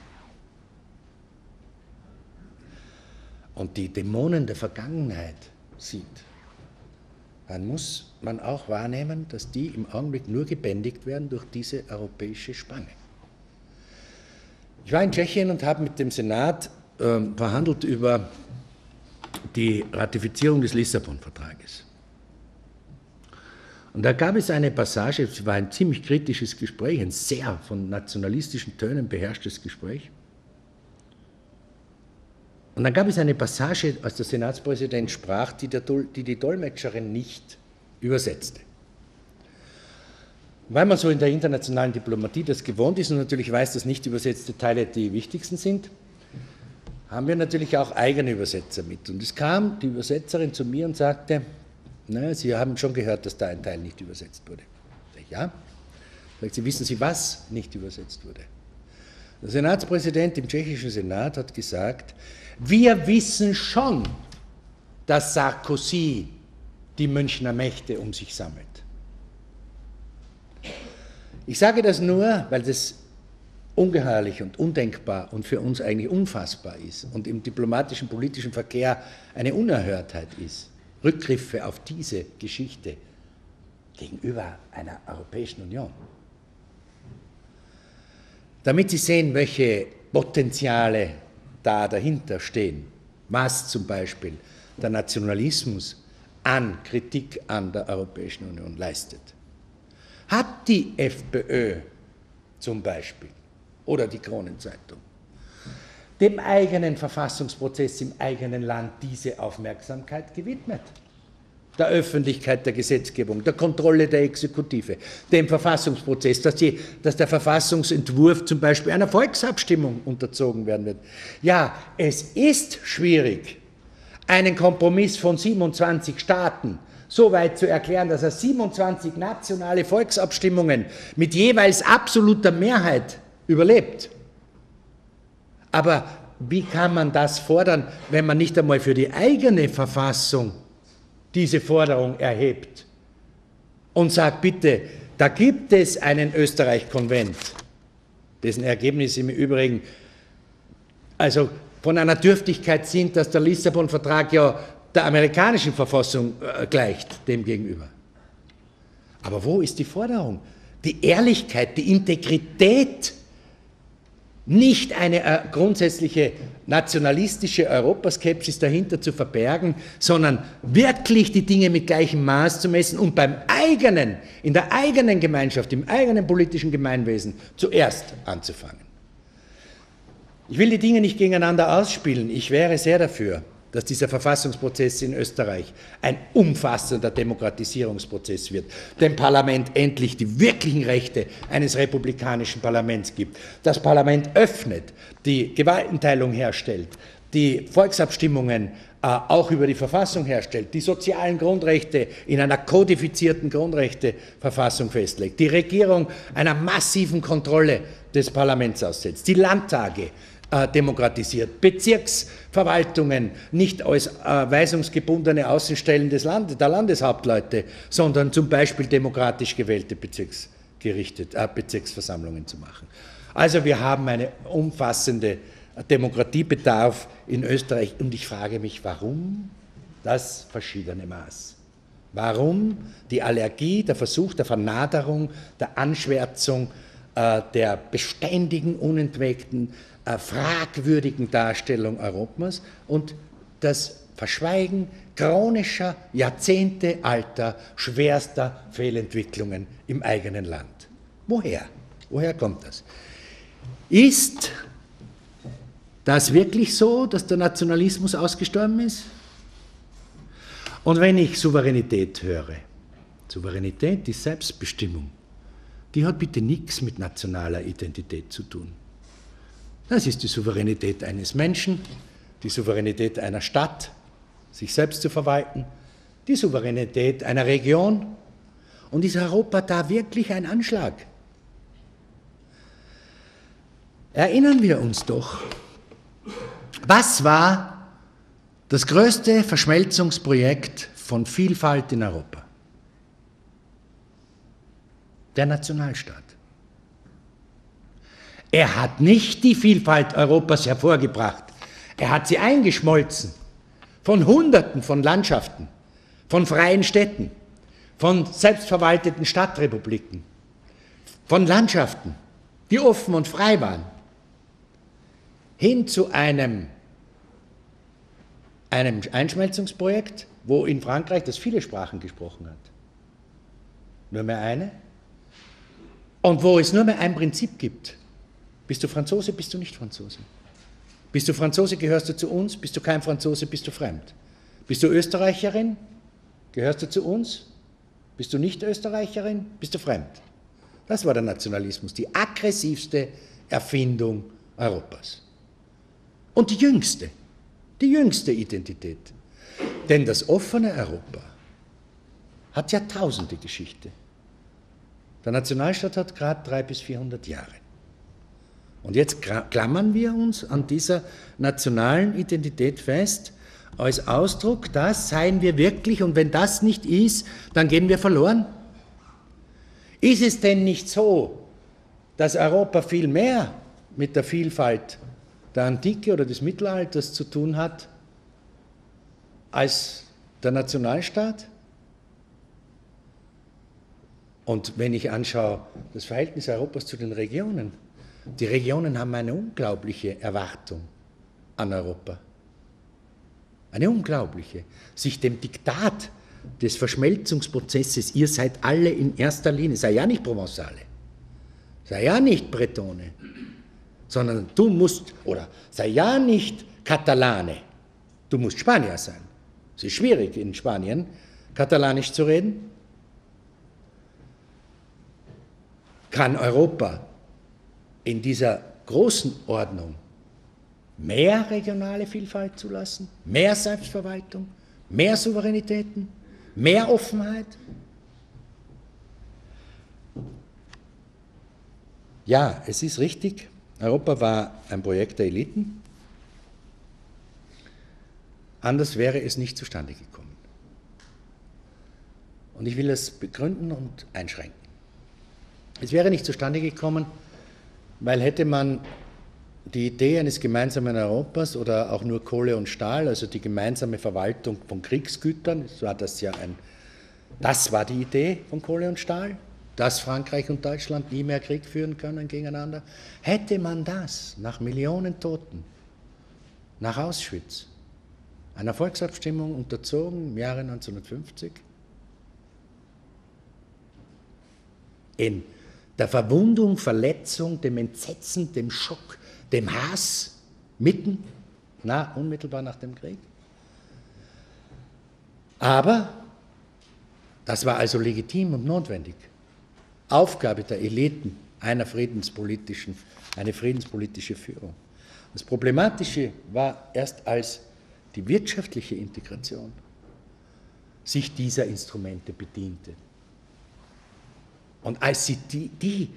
und die Dämonen der Vergangenheit sieht, dann muss man auch wahrnehmen, dass die im Augenblick nur gebändigt werden durch diese europäische Spanne. Ich war in Tschechien und habe mit dem Senat äh, verhandelt über die Ratifizierung des Lissabon-Vertrages. Und da gab es eine Passage, es war ein ziemlich kritisches Gespräch, ein sehr von nationalistischen Tönen beherrschtes Gespräch. Und dann gab es eine Passage, als der Senatspräsident sprach, die, der, die die Dolmetscherin nicht übersetzte. Weil man so in der internationalen Diplomatie das gewohnt ist und natürlich weiß, dass nicht übersetzte Teile die wichtigsten sind, haben wir natürlich auch eigene Übersetzer mit. Und es kam die Übersetzerin zu mir und sagte, naja, Sie haben schon gehört, dass da ein Teil nicht übersetzt wurde. Ich sage, ja. Sagt sie, wissen Sie, was nicht übersetzt wurde? Der Senatspräsident im tschechischen Senat hat gesagt, wir wissen schon, dass Sarkozy die Münchner Mächte um sich sammelt. Ich sage das nur, weil das ungeheuerlich und undenkbar und für uns eigentlich unfassbar ist und im diplomatischen, politischen Verkehr eine Unerhörtheit ist. Rückgriffe auf diese Geschichte gegenüber einer Europäischen Union. Damit Sie sehen, welche Potenziale da dahinter stehen, was zum Beispiel der Nationalismus an Kritik an der Europäischen Union leistet. Hat die FPÖ zum Beispiel oder die Kronenzeitung dem eigenen Verfassungsprozess im eigenen Land diese Aufmerksamkeit gewidmet? Der Öffentlichkeit der Gesetzgebung, der Kontrolle der Exekutive, dem Verfassungsprozess, dass, die, dass der Verfassungsentwurf zum Beispiel einer Volksabstimmung unterzogen werden wird. Ja, es ist schwierig, einen Kompromiss von siebenundzwanzig Staaten so weit zu erklären, dass er siebenundzwanzig nationale Volksabstimmungen mit jeweils absoluter Mehrheit überlebt. Aber wie kann man das fordern, wenn man nicht einmal für die eigene Verfassung diese Forderung erhebt und sagt, bitte, da gibt es einen Österreich-Konvent, dessen Ergebnisse im Übrigen also von einer Dürftigkeit sind, dass der Lissabon-Vertrag ja der amerikanischen Verfassung gleicht, demgegenüber. Aber wo ist die Forderung? Die Ehrlichkeit, die Integrität, nicht eine grundsätzliche nationalistische Europaskepsis dahinter zu verbergen, sondern wirklich die Dinge mit gleichem Maß zu messen und beim eigenen, in der eigenen Gemeinschaft, im eigenen politischen Gemeinwesen zuerst anzufangen. Ich will die Dinge nicht gegeneinander ausspielen. Ich wäre sehr dafür, dass dieser Verfassungsprozess in Österreich ein umfassender Demokratisierungsprozess wird, dem Parlament endlich die wirklichen Rechte eines republikanischen Parlaments gibt, das Parlament öffnet, die Gewaltenteilung herstellt, die Volksabstimmungen äh, auch über die Verfassung herstellt, die sozialen Grundrechte in einer kodifizierten Grundrechteverfassung festlegt, die Regierung einer massiven Kontrolle des Parlaments aussetzt, die Landtage demokratisiert, Bezirksverwaltungen nicht als äh, weisungsgebundene Außenstellen des Landes, der Landeshauptleute, sondern zum Beispiel demokratisch gewählte Bezirksgerichte, äh, Bezirksversammlungen zu machen. Also wir haben einen umfassenden Demokratiebedarf in Österreich und ich frage mich, warum das verschiedene Maß? Warum die Allergie, der Versuch der Vernaderung, der Anschwärzung, äh, der beständigen, unentwegten fragwürdigen Darstellung Europas und das Verschweigen chronischer, jahrzehntealter, schwerster Fehlentwicklungen im eigenen Land. Woher? Woher kommt das? Ist das wirklich so, dass der Nationalismus ausgestorben ist? Und wenn ich Souveränität höre, Souveränität ist Selbstbestimmung, die hat bitte nichts mit nationaler Identität zu tun. Das ist die Souveränität eines Menschen, die Souveränität einer Stadt, sich selbst zu verwalten, die Souveränität einer Region. Und ist Europa da wirklich ein Anschlag? Erinnern wir uns doch, was war das größte Verschmelzungsprojekt von Vielfalt in Europa? Der Nationalstaat. Er hat nicht die Vielfalt Europas hervorgebracht, er hat sie eingeschmolzen von Hunderten von Landschaften, von freien Städten, von selbstverwalteten Stadtrepubliken, von Landschaften, die offen und frei waren, hin zu einem, einem Einschmelzungsprojekt, wo in Frankreich das viele Sprachen gesprochen hat. Nur mehr eine. Und wo es nur mehr ein Prinzip gibt. Bist du Franzose, bist du nicht Franzose? Bist du Franzose, gehörst du zu uns? Bist du kein Franzose, bist du fremd? Bist du Österreicherin, gehörst du zu uns? Bist du nicht Österreicherin, bist du fremd? Das war der Nationalismus, die aggressivste Erfindung Europas. Und die jüngste, die jüngste Identität. Denn das offene Europa hat Jahrtausende Geschichte. Der Nationalstaat hat gerade dreihundert bis vierhundert Jahre. Und jetzt klammern wir uns an dieser nationalen Identität fest, als Ausdruck, das seien wir wirklich, und wenn das nicht ist, dann gehen wir verloren. Ist es denn nicht so, dass Europa viel mehr mit der Vielfalt der Antike oder des Mittelalters zu tun hat, als der Nationalstaat? Und wenn ich anschaue, das Verhältnis Europas zu den Regionen, die Regionen haben eine unglaubliche Erwartung an Europa. Eine unglaubliche. Sich dem Diktat des Verschmelzungsprozesses, ihr seid alle in erster Linie, sei ja nicht Provençale, sei ja nicht Bretone, sondern du musst, oder sei ja nicht Katalane, du musst Spanier sein. Es ist schwierig in Spanien, Katalanisch zu reden. Kann Europa in dieser großen Ordnung mehr regionale Vielfalt zulassen, mehr Selbstverwaltung, mehr Souveränitäten, mehr Offenheit? Ja, es ist richtig, Europa war ein Projekt der Eliten. Anders wäre es nicht zustande gekommen. Und ich will das begründen und einschränken. Es wäre nicht zustande gekommen, weil hätte man die Idee eines gemeinsamen Europas oder auch nur Kohle und Stahl, also die gemeinsame Verwaltung von Kriegsgütern, das war, das ja ein, das war die Idee von Kohle und Stahl, dass Frankreich und Deutschland nie mehr Krieg führen können gegeneinander. Hätte man das nach Millionen Toten, nach Auschwitz, einer Volksabstimmung unterzogen im Jahre neunzehnhundertfünfzig, in der Verwundung, Verletzung, dem Entsetzen, dem Schock, dem Hass, mitten, na, unmittelbar nach dem Krieg. Aber das war also legitim und notwendig. Aufgabe der Eliten, einer friedenspolitischen, eine friedenspolitische Führung. Das Problematische war erst als die wirtschaftliche Integration sich dieser Instrumente bediente. Und als sie die, die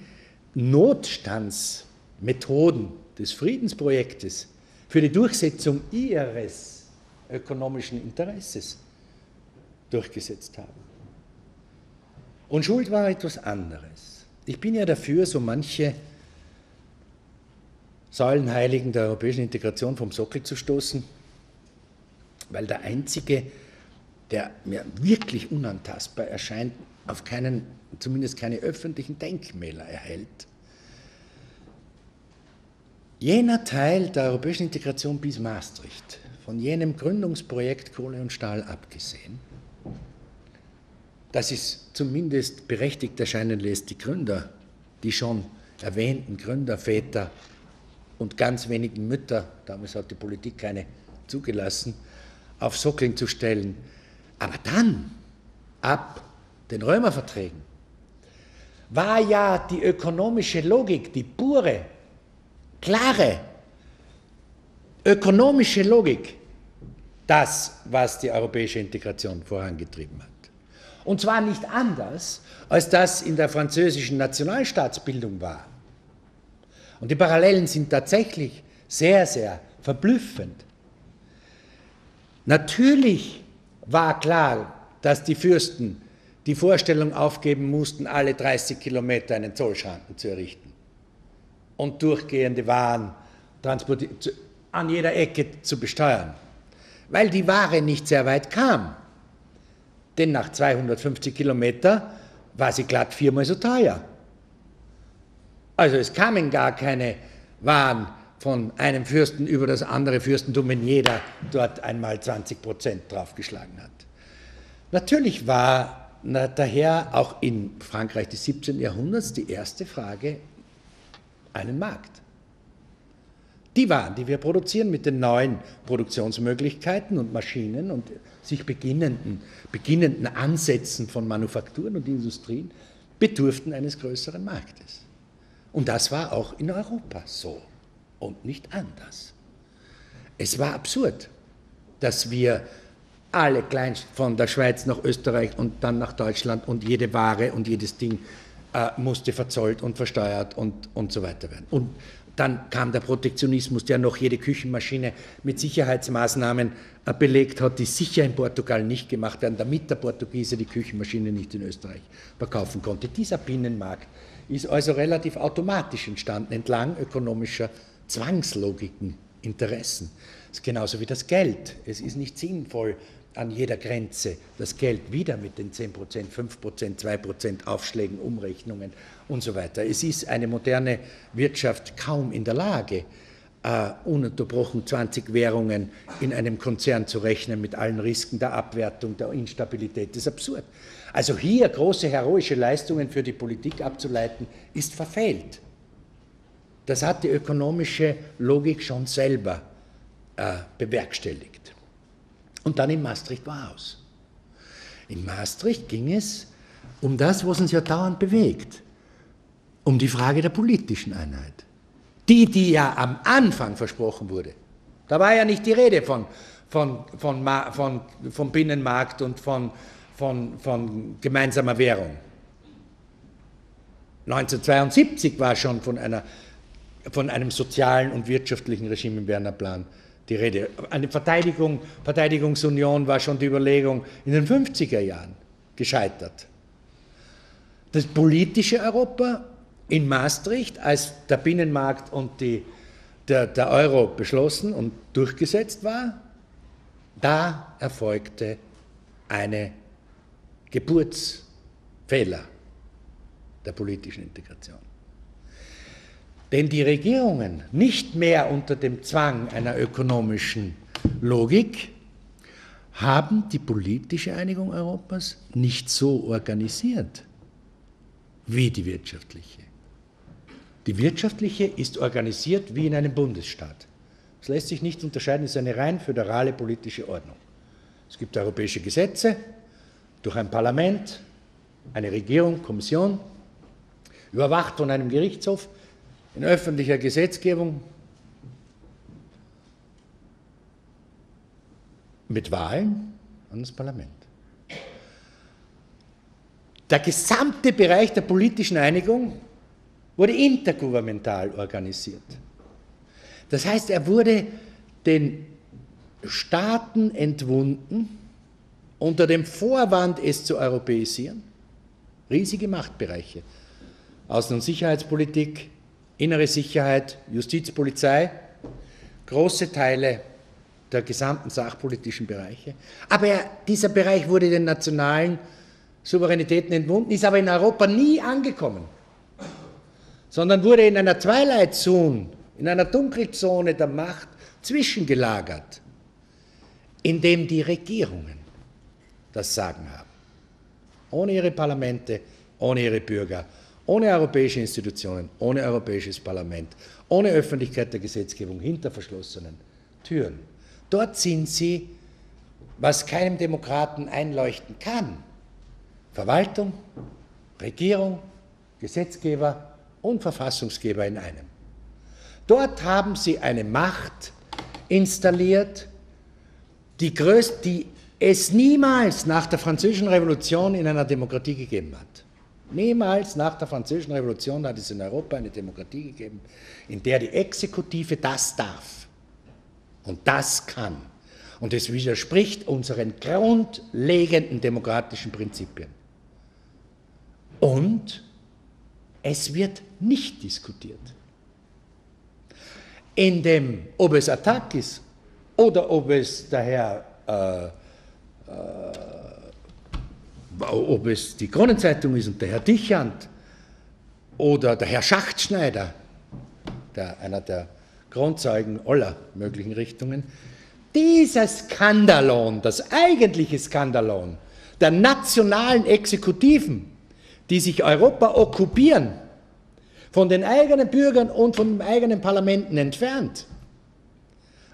Notstandsmethoden des Friedensprojektes für die Durchsetzung ihres ökonomischen Interesses durchgesetzt haben. Und Schuld war etwas anderes. Ich bin ja dafür, so manche Säulenheiligen der europäischen Integration vom Sockel zu stoßen, weil der einzige, der mir wirklich unantastbar erscheint, auf keinen, zumindest keine öffentlichen Denkmäler erhält. Jener Teil der europäischen Integration bis Maastricht, von jenem Gründungsprojekt Kohle und Stahl abgesehen, das es zumindest berechtigt erscheinen lässt, die Gründer, die schon erwähnten Gründerväter und ganz wenigen Mütter, damals hat die Politik keine zugelassen, auf Sockeln zu stellen. Aber dann, ab den Römerverträgen, war ja die ökonomische Logik, die pure, klare ökonomische Logik, das, was die europäische Integration vorangetrieben hat. Und zwar nicht anders, als das in der französischen Nationalstaatsbildung war. Und die Parallelen sind tatsächlich sehr, sehr verblüffend. Natürlich war klar, dass die Fürsten die Vorstellung aufgeben mussten, alle dreißig Kilometer einen Zollschranken zu errichten und durchgehende Waren an jeder Ecke zu besteuern, weil die Ware nicht sehr weit kam. Denn nach zweihundertfünfzig Kilometer war sie glatt viermal so teuer. Also es kamen gar keine Waren von einem Fürsten über das andere Fürstentum, wenn jeder dort einmal zwanzig Prozent draufgeschlagen hat. Natürlich war Na, daher auch in Frankreich des siebzehnten Jahrhunderts die erste Frage einen Markt. Die Waren, die wir produzieren mit den neuen Produktionsmöglichkeiten und Maschinen und sich beginnenden, beginnenden Ansätzen von Manufakturen und Industrien, bedurften eines größeren Marktes. Und das war auch in Europa so und nicht anders. Es war absurd, dass wir alle Kleinst von der Schweiz nach Österreich und dann nach Deutschland und jede Ware und jedes Ding äh, musste verzollt und versteuert und, und so weiter werden. Und dann kam der Protektionismus, der noch jede Küchenmaschine mit Sicherheitsmaßnahmen äh, belegt hat, die sicher in Portugal nicht gemacht werden, damit der Portugiese die Küchenmaschine nicht in Österreich verkaufen konnte. Dieser Binnenmarkt ist also relativ automatisch entstanden, entlang ökonomischer Zwangslogiken, Interessen. Das ist genauso wie das Geld. Es ist nicht sinnvoll, an jeder Grenze das Geld wieder mit den zehn Prozent, fünf Prozent, zwei Prozent Aufschlägen, Umrechnungen und so weiter. Es ist eine moderne Wirtschaft kaum in der Lage, äh, ununterbrochen zwanzig Währungen in einem Konzern zu rechnen mit allen Risiken der Abwertung, der Instabilität, ist absurd. Also hier große heroische Leistungen für die Politik abzuleiten, ist verfehlt. Das hat die ökonomische Logik schon selber äh, bewerkstelligt. Und dann in Maastricht war aus. In Maastricht ging es um das, was uns ja dauernd bewegt, um die Frage der politischen Einheit. Die, die ja am Anfang versprochen wurde. Da war ja nicht die Rede von, von, von, von, von, von Binnenmarkt und von, von, von gemeinsamer Währung. neunzehnhundertzweiundsiebzig war schon von, einer, von einem sozialen und wirtschaftlichen Regime im Werner Plan die Rede. Eine Verteidigung, Verteidigungsunion war schon die Überlegung in den fünfziger Jahren gescheitert. Das politische Europa in Maastricht, als der Binnenmarkt und die, der, der Euro beschlossen und durchgesetzt war, da erfolgte eine Geburtsfehler der politischen Integration. Denn die Regierungen nicht mehr unter dem Zwang einer ökonomischen Logik haben die politische Einigung Europas nicht so organisiert wie die wirtschaftliche. Die wirtschaftliche ist organisiert wie in einem Bundesstaat. Das lässt sich nicht unterscheiden, es ist eine rein föderale politische Ordnung. Es gibt europäische Gesetze, durch ein Parlament, eine Regierung, Kommission, überwacht von einem Gerichtshof, in öffentlicher Gesetzgebung, mit Wahlen an das Parlament. Der gesamte Bereich der politischen Einigung wurde intergouvernemental organisiert. Das heißt, er wurde den Staaten entwunden, unter dem Vorwand, es zu europäisieren. Riesige Machtbereiche. Außen- und Sicherheitspolitik, innere Sicherheit, Justiz, Polizei, große Teile der gesamten sachpolitischen Bereiche. Aber er, dieser Bereich wurde den nationalen Souveränitäten entwunden, ist aber in Europa nie angekommen, sondern wurde in einer Twilight Zone, in einer Dunkelzone der Macht zwischengelagert, in dem die Regierungen das Sagen haben. Ohne ihre Parlamente, ohne ihre Bürger, ohne europäische Institutionen, ohne europäisches Parlament, ohne Öffentlichkeit der Gesetzgebung, hinter verschlossenen Türen. Dort sind sie, was keinem Demokraten einleuchten kann, Verwaltung, Regierung, Gesetzgeber und Verfassungsgeber in einem. Dort haben sie eine Macht installiert, die, größte, die es niemals nach der Französischen Revolution in einer Demokratie gegeben hat. Niemals nach der Französischen Revolution hat es in Europa eine Demokratie gegeben, in der die Exekutive das darf und das kann. Und es widerspricht unseren grundlegenden demokratischen Prinzipien. Und es wird nicht diskutiert. In dem, ob es Attac ist oder ob es daher, äh, äh, ob es die Kronenzeitung ist und der Herr Dichand oder der Herr Schachtschneider, der, einer der Kronzeugen aller möglichen Richtungen, dieser Skandalon, das eigentliche Skandalon der nationalen Exekutiven, die sich Europa okkupieren, von den eigenen Bürgern und von den eigenen Parlamenten entfernt,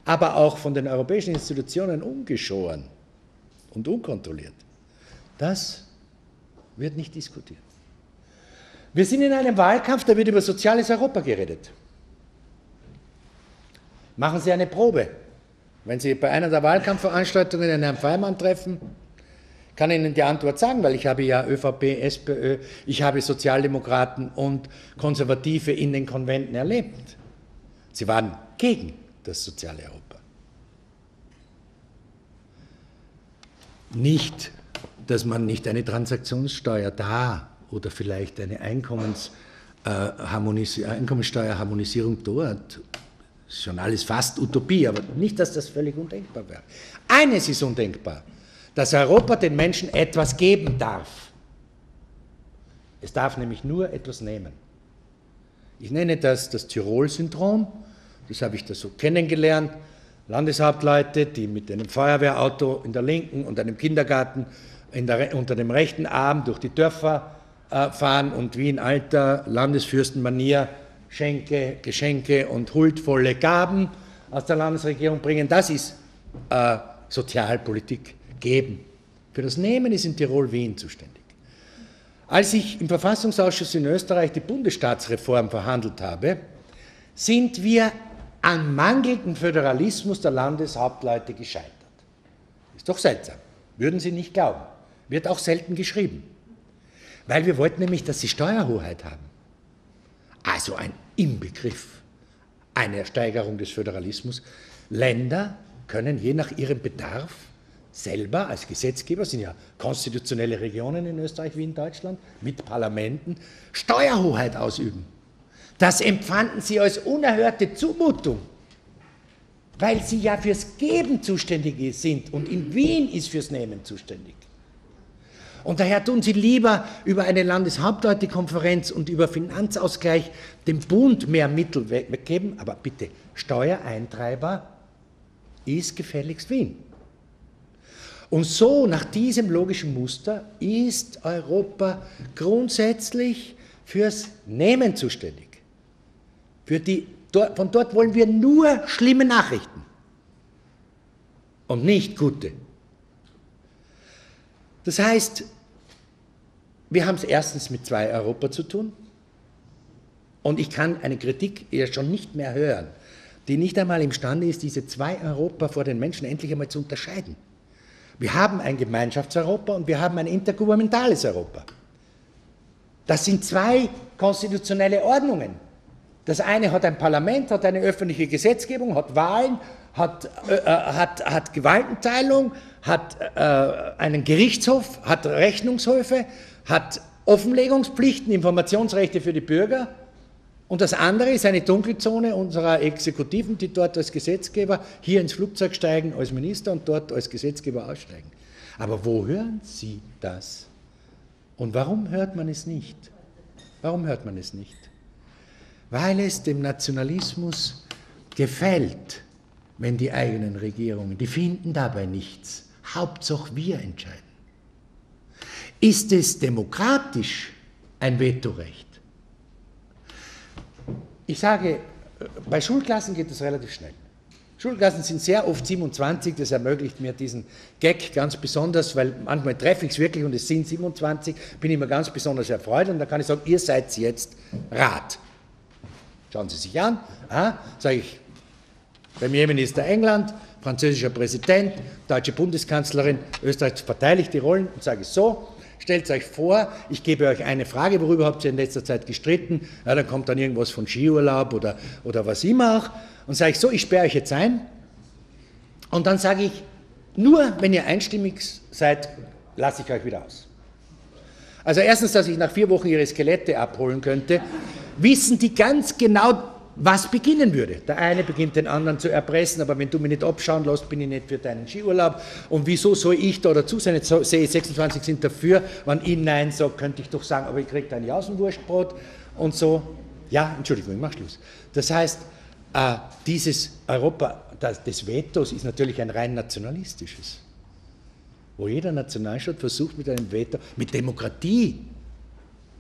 aber auch von den europäischen Institutionen umgeschoren und unkontrolliert, das wird nicht diskutiert. Wir sind in einem Wahlkampf, da wird über soziales Europa geredet. Machen Sie eine Probe. Wenn Sie bei einer der Wahlkampfveranstaltungen den Herrn Feilmann treffen, kann ich Ihnen die Antwort sagen, weil ich habe ja ÖVP, SPÖ, ich habe Sozialdemokraten und Konservative in den Konventen erlebt. Sie waren gegen das soziale Europa. Nicht, dass man nicht eine Transaktionssteuer da oder vielleicht eine Einkommens, äh, Harmonis- Einkommensteuerharmonisierung dort. Das ist schon alles fast Utopie, aber nicht, dass das völlig undenkbar wäre. Eines ist undenkbar, dass Europa den Menschen etwas geben darf. Es darf nämlich nur etwas nehmen. Ich nenne das das Tirol-Syndrom Das habe ich das so kennengelernt. Landeshauptleute, die mit einem Feuerwehrauto in der linken und einem Kindergarten in der, unter dem rechten Arm durch die Dörfer äh, fahren und wie in alter Landesfürstenmanier Schenke, Geschenke und huldvolle Gaben aus der Landesregierung bringen. Das ist äh, Sozialpolitik geben. Für das Nehmen ist in Tirol Wien zuständig. Als ich im Verfassungsausschuss in Österreich die Bundesstaatsreform verhandelt habe, sind wir an mangelndem Föderalismus der Landeshauptleute gescheitert. Ist doch seltsam. Würden Sie nicht glauben. Wird auch selten geschrieben. Weil wir wollten nämlich, dass sie Steuerhoheit haben. Also ein Inbegriff einer Steigerung des Föderalismus. Länder können je nach ihrem Bedarf selber als Gesetzgeber, sind ja konstitutionelle Regionen in Österreich, Wien, Deutschland, mit Parlamenten, Steuerhoheit ausüben. Das empfanden sie als unerhörte Zumutung, weil sie ja fürs Geben zuständig sind und in Wien ist fürs Nehmen zuständig. Und daher tun sie lieber über eine Landeshauptleutekonferenz und über Finanzausgleich dem Bund mehr Mittel weggeben, aber bitte, Steuereintreiber ist gefälligst Wien. Und so, nach diesem logischen Muster, ist Europa grundsätzlich fürs Nehmen zuständig. Für die, von dort wollen wir nur schlimme Nachrichten und nicht gute. Das heißt, wir haben es erstens mit zwei Europa zu tun und ich kann eine Kritik ja schon nicht mehr hören, die nicht einmal imstande ist, diese zwei Europa vor den Menschen endlich einmal zu unterscheiden. Wir haben ein Gemeinschaftseuropa und wir haben ein intergouvernementales Europa. Das sind zwei konstitutionelle Ordnungen. Das eine hat ein Parlament, hat eine öffentliche Gesetzgebung, hat Wahlen, hat, äh, hat, hat Gewaltenteilung, hat äh, einen Gerichtshof, hat Rechnungshöfe, hat Offenlegungspflichten, Informationsrechte für die Bürger. Und das andere ist eine Dunkelzone unserer Exekutiven, die dort als Gesetzgeber hier ins Flugzeug steigen als Minister und dort als Gesetzgeber aussteigen. Aber wo hören Sie das? Und warum hört man es nicht? Warum hört man es nicht? Weil es dem Nationalismus gefällt, wenn die eigenen Regierungen, die finden dabei nichts. Hauptsache wir entscheiden. Ist es demokratisch ein Vetorecht? Ich sage, bei Schulklassen geht es relativ schnell. Schulklassen sind sehr oft siebenundzwanzig, das ermöglicht mir diesen Gag ganz besonders, weil manchmal treffe ich es wirklich und es sind siebenundzwanzig, bin ich immer ganz besonders erfreut und dann kann ich sagen, ihr seid jetzt Rat. Schauen Sie sich an, sage ich, Premierminister England, französischer Präsident, deutsche Bundeskanzlerin, Österreich, verteile ich die Rollen und sage so, stellt euch vor, ich gebe euch eine Frage, worüber habt ihr in letzter Zeit gestritten, ja, dann kommt dann irgendwas von Skiurlaub oder, oder was immer auch und sage ich so, ich sperre euch jetzt ein und dann sage ich, nur wenn ihr einstimmig seid, lasse ich euch wieder aus. Also erstens, dass ich nach vier Wochen ihre Skelette abholen könnte, wissen die ganz genau, was beginnen würde. Der eine beginnt den anderen zu erpressen, aber wenn du mich nicht abschauen lässt, bin ich nicht für deinen Skiurlaub. Und wieso soll ich da dazu sein? Jetzt sehe ich, sechsundzwanzig sind dafür. Wenn ich Nein sage, könnte ich doch sagen, aber ich kriege dein Jausenwurstbrot und so. Ja, Entschuldigung, ich mache Schluss. Das heißt, dieses Europa des Vetos ist natürlich ein rein nationalistisches, wo jeder Nationalstaat versucht mit einem Veto, mit Demokratie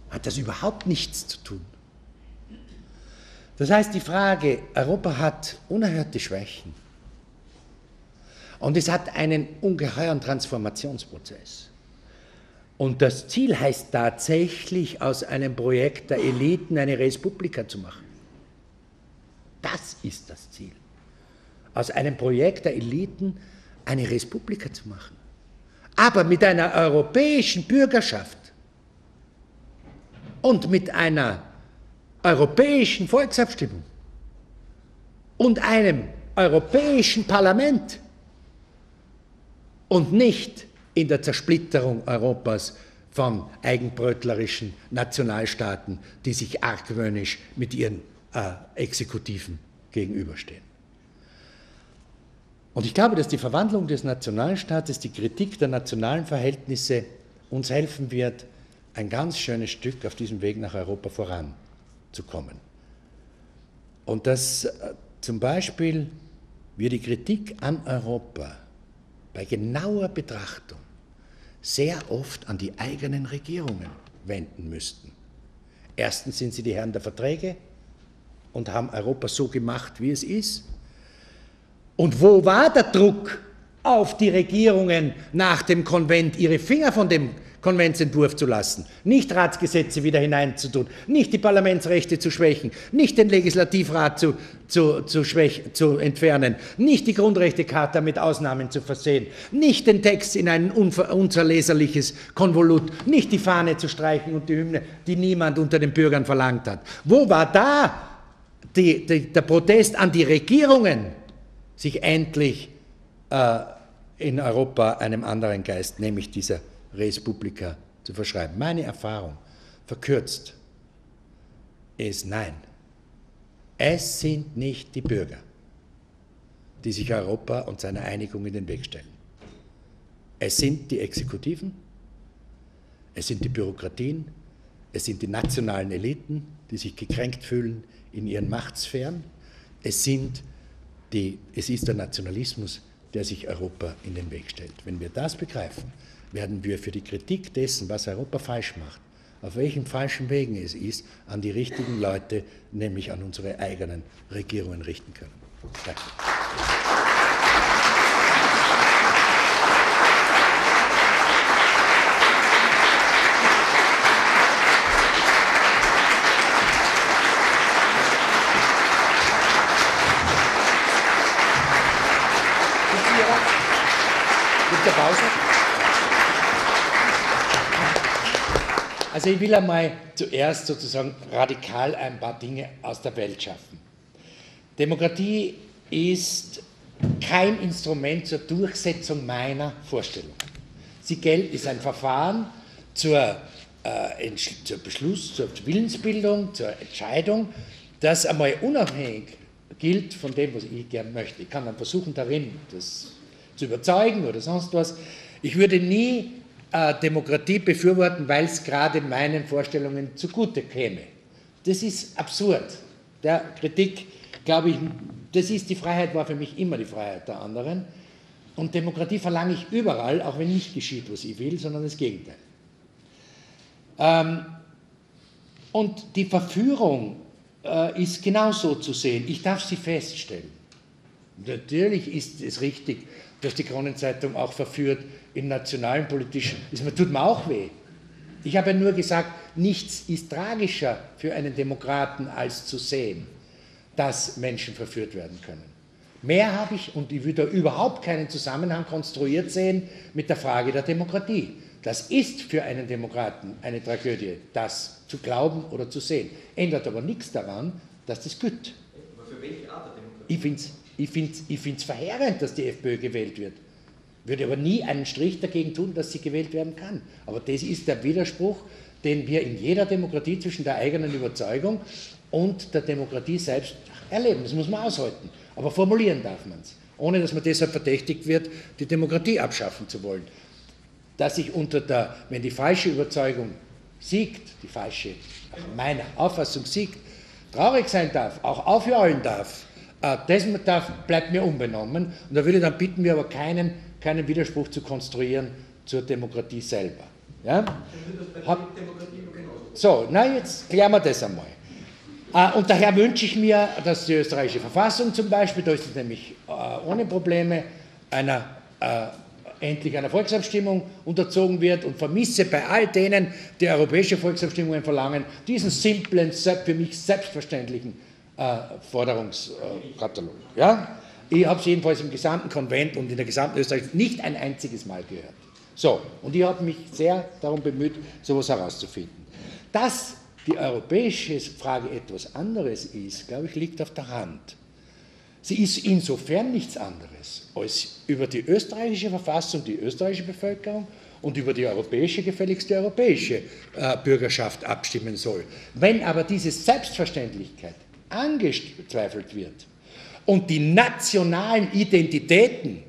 hat das überhaupt nichts zu tun. Das heißt, die Frage, Europa hat unerhörte Schwächen und es hat einen ungeheuren Transformationsprozess. Und das Ziel heißt tatsächlich, aus einem Projekt der Eliten eine Respublika zu machen. Das ist das Ziel. Aus einem Projekt der Eliten eine Respublika zu machen. Aber mit einer europäischen Bürgerschaft und mit einer europäischen Volksabstimmung und einem europäischen Parlament und nicht in der Zersplitterung Europas von eigenbrötlerischen Nationalstaaten, die sich argwöhnisch mit ihren äh, Exekutiven gegenüberstehen. Und ich glaube, dass die Verwandlung des Nationalstaates, die Kritik der nationalen Verhältnisse uns helfen wird, ein ganz schönes Stück auf diesem Weg nach Europa voran zu kommen. Und das Zum Beispiel wird die Kritik an Europa bei genauer Betrachtung sehr oft an die eigenen Regierungen wenden müssten. Erstens sind sie die Herren der Verträge und haben Europa so gemacht, wie es ist. Und wo war der Druck auf die Regierungen nach dem Konvent, ihre Finger von dem Konventsentwurf zu lassen, nicht Ratsgesetze wieder hineinzutun, nicht die Parlamentsrechte zu schwächen, nicht den Legislativrat zu, zu, zu, schwäch, zu entfernen, nicht die Grundrechtecharta mit Ausnahmen zu versehen, nicht den Text in ein unzerleserliches Konvolut, nicht die Fahne zu streichen und die Hymne, die niemand unter den Bürgern verlangt hat. Wo war da die, die, der Protest an die Regierungen, sich endlich äh, in Europa einem anderen Geist, nämlich dieser Res Publica, zu verschreiben? Meine Erfahrung, verkürzt, ist nein. Es sind nicht die Bürger, die sich Europa und seiner Einigung in den Weg stellen. Es sind die Exekutiven, es sind die Bürokratien, es sind die nationalen Eliten, die sich gekränkt fühlen in ihren Machtsphären. Es, sind die, es ist der Nationalismus, der sich Europa in den Weg stellt. Wenn wir das begreifen, werden wir für die Kritik dessen, was Europa falsch macht, auf welchen falschen Wegen es ist, an die richtigen Leute, nämlich an unsere eigenen Regierungen richten können. Danke. Gibt es eine Pause? Also ich will einmal zuerst sozusagen radikal ein paar Dinge aus der Welt schaffen. Demokratie ist kein Instrument zur Durchsetzung meiner Vorstellungen. Sie gilt, ist ein Verfahren zur, äh, zur Beschluss, zur Willensbildung, zur Entscheidung, das einmal unabhängig gilt von dem, was ich gerne möchte. Ich kann dann versuchen, darin das zu überzeugen oder sonst was. Ich würde nie Demokratie befürworten, weil es gerade meinen Vorstellungen zugute käme. Das ist absurd. Der Kritik, glaube ich, das ist die Freiheit, war für mich immer die Freiheit der anderen. Und Demokratie verlange ich überall, auch wenn nicht geschieht, was ich will, sondern das Gegenteil. Und die Verführung ist genauso zu sehen. Ich darf sie feststellen. Natürlich ist es richtig, dass die Kronenzeitung auch verführt im nationalen politischen. Das tut mir auch weh. Ich habe ja nur gesagt, nichts ist tragischer für einen Demokraten, als zu sehen, dass Menschen verführt werden können. Mehr habe ich, und ich will da überhaupt keinen Zusammenhang konstruiert sehen, mit der Frage der Demokratie. Das ist für einen Demokraten eine Tragödie, das zu glauben oder zu sehen. Ändert aber nichts daran, dass das gilt. Aber für welche Art der Demokratie? Ich finde es Ich finde es ich find's verheerend, dass die FPÖ gewählt wird. Würde aber nie einen Strich dagegen tun, dass sie gewählt werden kann. Aber das ist der Widerspruch, den wir in jeder Demokratie zwischen der eigenen Überzeugung und der Demokratie selbst erleben. Das muss man aushalten. Aber formulieren darf man es, ohne dass man deshalb verdächtigt wird, die Demokratie abschaffen zu wollen. Dass ich unter der, wenn die falsche Überzeugung siegt, die falsche, nach meiner Auffassung siegt, traurig sein darf, auch aufjaulen darf, das bleibt mir unbenommen, und da würde ich dann bitten, mir aber keinen, keinen Widerspruch zu konstruieren zur Demokratie selber. Ja? So, na jetzt klären wir das einmal. Und daher wünsche ich mir, dass die österreichische Verfassung zum Beispiel, da ist es nämlich ohne Probleme, einer, endlich einer Volksabstimmung unterzogen wird, und vermisse bei all denen, die europäische Volksabstimmungen verlangen, diesen simplen, für mich selbstverständlichen Forderungskatalog. Ja? Ich habe es jedenfalls im gesamten Konvent und in der gesamten Österreich nicht ein einziges Mal gehört. So, und ich habe mich sehr darum bemüht, sowas herauszufinden. Dass die europäische Frage etwas anderes ist, glaube ich, liegt auf der Hand. Sie ist insofern nichts anderes, als über die österreichische Verfassung die österreichische Bevölkerung und über die europäische gefälligst die europäische äh, Bürgerschaft abstimmen soll. Wenn aber diese Selbstverständlichkeit angezweifelt wird und die nationalen Identitäten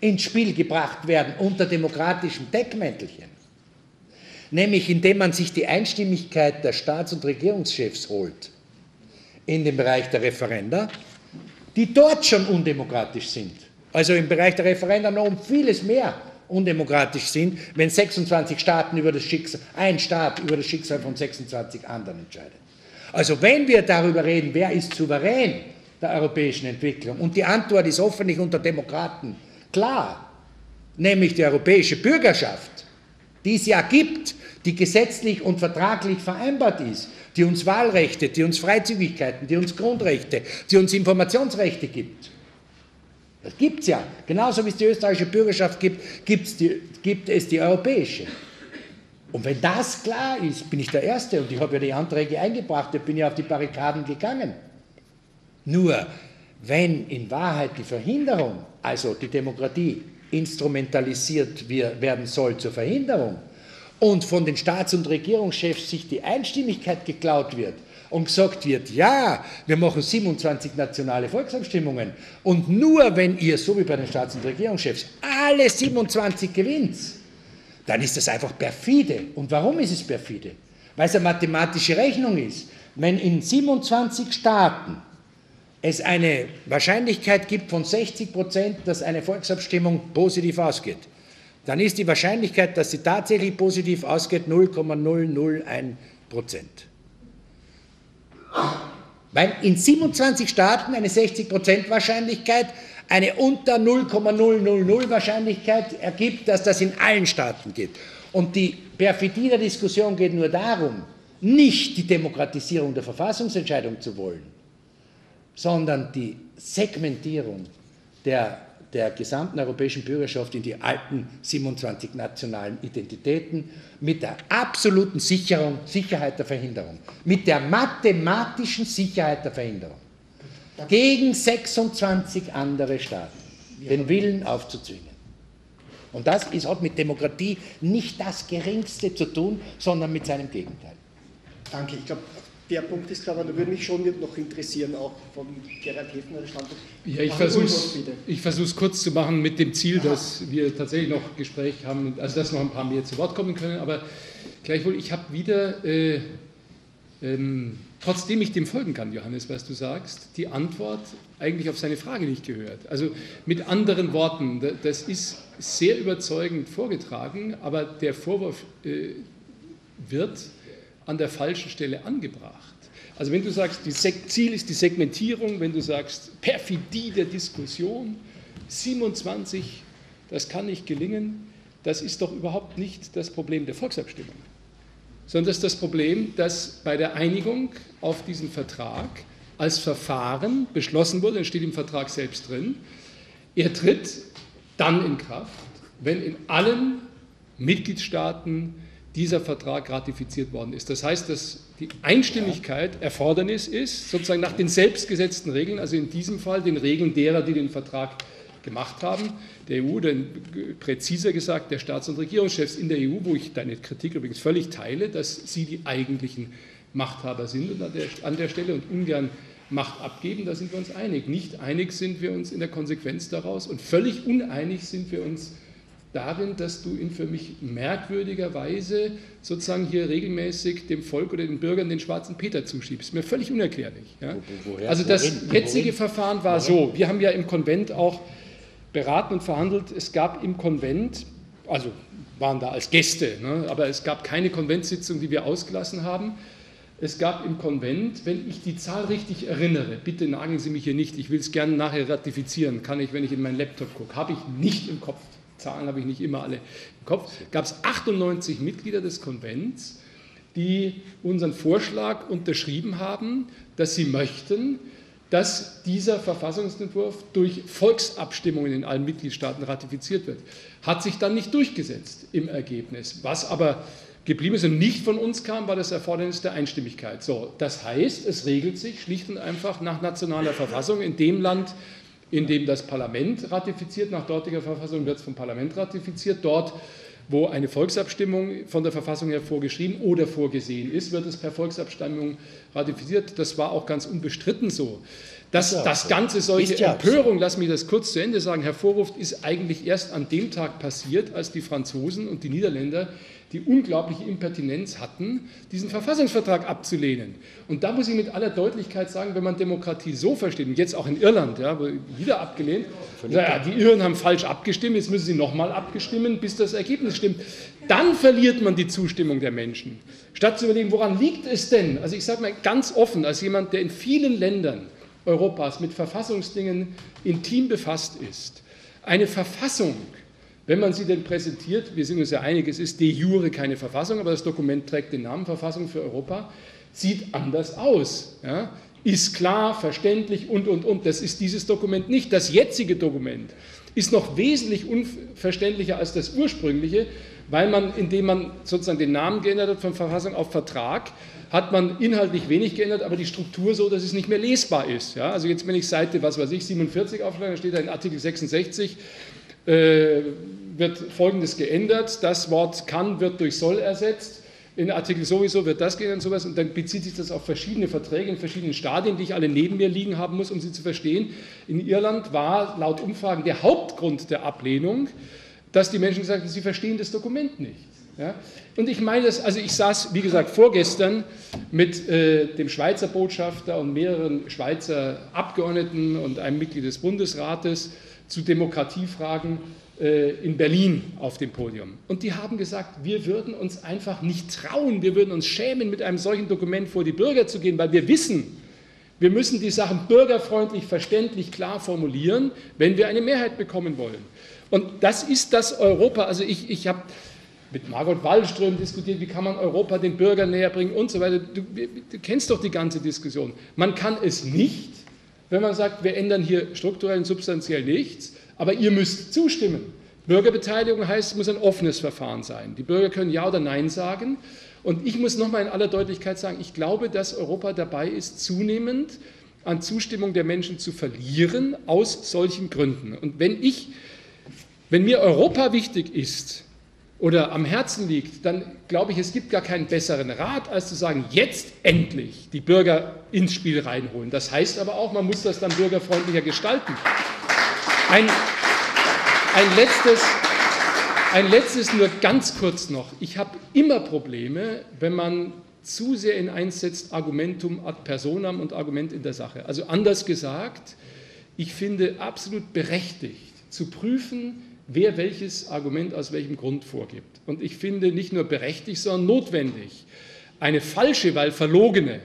ins Spiel gebracht werden unter demokratischem Deckmäntelchen, nämlich indem man sich die Einstimmigkeit der Staats- und Regierungschefs holt in dem Bereich der Referenda, die dort schon undemokratisch sind, also im Bereich der Referenden noch um vieles mehr undemokratisch sind, wenn sechsundzwanzig Staaten über das Schicksal, ein Staat über das Schicksal von sechsundzwanzig anderen entscheidet. Also wenn wir darüber reden, wer ist souverän der europäischen Entwicklung, und die Antwort ist hoffentlich unter Demokraten klar, nämlich die europäische Bürgerschaft, die es ja gibt, die gesetzlich und vertraglich vereinbart ist, die uns Wahlrechte, die uns Freizügigkeiten, die uns Grundrechte, die uns Informationsrechte gibt. Das gibt es ja. Genauso wie es die österreichische Bürgerschaft gibt, gibt's die, gibt es die europäische. Und wenn das klar ist, bin ich der Erste, und ich habe ja die Anträge eingebracht, ich bin ja auf die Barrikaden gegangen. Nur, wenn in Wahrheit die Verhinderung, also die Demokratie, instrumentalisiert werden soll zur Verhinderung, und von den Staats- und Regierungschefs sich die Einstimmigkeit geklaut wird und gesagt wird, ja, wir machen siebenundzwanzig nationale Volksabstimmungen, und nur wenn ihr, so wie bei den Staats- und Regierungschefs, alle siebenundzwanzig gewinnt, dann ist das einfach perfide. Und warum ist es perfide? Weil es eine mathematische Rechnung ist. Wenn in siebenundzwanzig Staaten es eine Wahrscheinlichkeit gibt von sechzig Prozent, dass eine Volksabstimmung positiv ausgeht, dann ist die Wahrscheinlichkeit, dass sie tatsächlich positiv ausgeht, null Komma null null eins Prozent. Weil in siebenundzwanzig Staaten eine sechzig Prozent Wahrscheinlichkeit eine unter null Komma null null null Wahrscheinlichkeit ergibt, dass das in allen Staaten geht. Und die Perfidie der Diskussion geht nur darum, nicht die Demokratisierung der Verfassungsentscheidung zu wollen, sondern die Segmentierung der der gesamten europäischen Bürgerschaft in die alten siebenundzwanzig nationalen Identitäten mit der absoluten Sicherung, Sicherheit der Verhinderung, mit der mathematischen Sicherheit der Verhinderung gegen sechsundzwanzig andere Staaten, den Willen aufzuzwingen. Und das ist, hat mit Demokratie nicht das Geringste zu tun, sondern mit seinem Gegenteil. Danke. Ich glaube, der Punkt ist klar, aber da würde mich schon noch interessieren, auch von Gerald Häfner, der Standpunkt. Ja, ich versuche es kurz zu machen mit dem Ziel, Aha. dass wir tatsächlich noch Gespräch haben, also dass noch ein paar mehr zu Wort kommen können, aber gleichwohl, ich habe wieder, äh, ähm, trotzdem ich dem folgen kann, Johannes, was du sagst, die Antwort eigentlich auf seine Frage nicht gehört. Also mit anderen Worten, das ist sehr überzeugend vorgetragen, aber der Vorwurf äh, wird an der falschen Stelle angebracht. Also wenn du sagst, das Ziel ist die Segmentierung, wenn du sagst, Perfidie der Diskussion, siebenundzwanzig, das kann nicht gelingen, das ist doch überhaupt nicht das Problem der Volksabstimmung, sondern das ist das Problem, dass bei der Einigung auf diesen Vertrag als Verfahren beschlossen wurde, das steht im Vertrag selbst drin, er tritt dann in Kraft, wenn in allen Mitgliedstaaten dieser Vertrag ratifiziert worden ist. Das heißt, dass die Einstimmigkeit Erfordernis ist, sozusagen nach den selbstgesetzten Regeln, also in diesem Fall den Regeln derer, die den Vertrag gemacht haben, der E U, denn präziser gesagt der Staats- und Regierungschefs in der E U, wo ich deine Kritik übrigens völlig teile, dass sie die eigentlichen Machthaber sind und an der, an der Stelle und ungern Macht abgeben, da sind wir uns einig. Nicht einig sind wir uns in der Konsequenz daraus und völlig uneinig sind wir uns darin, dass du in für mich merkwürdiger Weise sozusagen hier regelmäßig dem Volk oder den Bürgern den schwarzen Peter zuschiebst. Mir völlig unerklärlich. Ja? Woher, also das wohin, jetzige wohin? Verfahren war wohin? so, wir haben ja im Konvent auch beraten und verhandelt, es gab im Konvent, also waren da als Gäste, ne? aber es gab keine Konventssitzung, die wir ausgelassen haben. Es gab im Konvent, wenn ich die Zahl richtig erinnere, bitte nageln Sie mich hier nicht, ich will es gerne nachher ratifizieren, kann ich, wenn ich in meinen Laptop gucke, habe ich nicht im Kopf. Zahlen habe ich nicht immer alle im Kopf, gab es achtundneunzig Mitglieder des Konvents, die unseren Vorschlag unterschrieben haben, dass sie möchten, dass dieser Verfassungsentwurf durch Volksabstimmungen in allen Mitgliedstaaten ratifiziert wird. Hat sich dann nicht durchgesetzt im Ergebnis. Was aber geblieben ist und nicht von uns kam, war das Erfordernis der Einstimmigkeit. So, das heißt, es regelt sich schlicht und einfach nach nationaler Verfassung in dem Land, in dem das Parlament ratifiziert, nach dortiger Verfassung wird es vom Parlament ratifiziert, dort, wo eine Volksabstimmung von der Verfassung her vorgeschrieben oder vorgesehen ist, wird es per Volksabstimmung ratifiziert, das war auch ganz unbestritten so. Dass ja das Ganze solche ja Empörung, lass mich das kurz zu Ende sagen, hervorruft, ist eigentlich erst an dem Tag passiert, als die Franzosen und die Niederländer die unglaubliche Impertinenz hatten, diesen Verfassungsvertrag abzulehnen. Und da muss ich mit aller Deutlichkeit sagen, wenn man Demokratie so versteht, und jetzt auch in Irland, ja, wieder abgelehnt, ja, die Iren haben falsch abgestimmt, jetzt müssen sie nochmal abstimmen, bis das Ergebnis stimmt, dann verliert man die Zustimmung der Menschen. Statt zu überlegen, woran liegt es denn? Also ich sage mal ganz offen, als jemand, der in vielen Ländern Europas mit Verfassungsdingen intim befasst ist, eine Verfassung, wenn man sie denn präsentiert, wir sind uns ja einig, es ist de jure keine Verfassung, aber das Dokument trägt den Namen Verfassung für Europa, sieht anders aus, ja? Ist klar, verständlich und, und, und. Das ist dieses Dokument nicht. Das jetzige Dokument ist noch wesentlich unverständlicher als das ursprüngliche, weil man, indem man sozusagen den Namen geändert hat von Verfassung auf Vertrag, hat man inhaltlich wenig geändert, aber die Struktur so, dass es nicht mehr lesbar ist. Ja? Also jetzt, wenn ich Seite, was weiß ich, siebenundvierzig aufschlage, dann steht da in Artikel sechsundsechzig, äh, wird Folgendes geändert, das Wort kann wird durch soll ersetzt, in Artikel sowieso wird das geändert und sowas, und dann bezieht sich das auf verschiedene Verträge in verschiedenen Stadien, die ich alle neben mir liegen haben muss, um sie zu verstehen. In Irland war laut Umfragen der Hauptgrund der Ablehnung, dass die Menschen gesagt haben, sie verstehen das Dokument nicht. Ja? Und ich meine das, also ich saß, wie gesagt, vorgestern mit äh, dem Schweizer Botschafter und mehreren Schweizer Abgeordneten und einem Mitglied des Bundesrates zu Demokratiefragen in Berlin auf dem Podium. Und die haben gesagt, wir würden uns einfach nicht trauen, wir würden uns schämen, mit einem solchen Dokument vor die Bürger zu gehen, weil wir wissen, wir müssen die Sachen bürgerfreundlich, verständlich, klar formulieren, wenn wir eine Mehrheit bekommen wollen. Und das ist das Europa, also ich, ich habe mit Margot Wallström diskutiert, wie kann man Europa den Bürgern näher bringen und so weiter. Du, du kennst doch die ganze Diskussion. Man kann es nicht, wenn man sagt, wir ändern hier strukturell und substanziell nichts, aber ihr müsst zustimmen. Bürgerbeteiligung heißt, es muss ein offenes Verfahren sein. Die Bürger können Ja oder Nein sagen. Und ich muss nochmal in aller Deutlichkeit sagen, ich glaube, dass Europa dabei ist, zunehmend an Zustimmung der Menschen zu verlieren, aus solchen Gründen. Und wenn, ich, wenn mir Europa wichtig ist oder am Herzen liegt, dann glaube ich, es gibt gar keinen besseren Rat, als zu sagen, jetzt endlich die Bürger ins Spiel reinholen. Das heißt aber auch, man muss das dann bürgerfreundlicher gestalten. Ein, ein, letztes, ein letztes nur ganz kurz noch. Ich habe immer Probleme, wenn man zu sehr in einsetzt Argumentum ad personam und Argument in der Sache. Also anders gesagt, ich finde absolut berechtigt zu prüfen, wer welches Argument aus welchem Grund vorgibt. Und ich finde nicht nur berechtigt, sondern notwendig, eine falsche, weil verlogene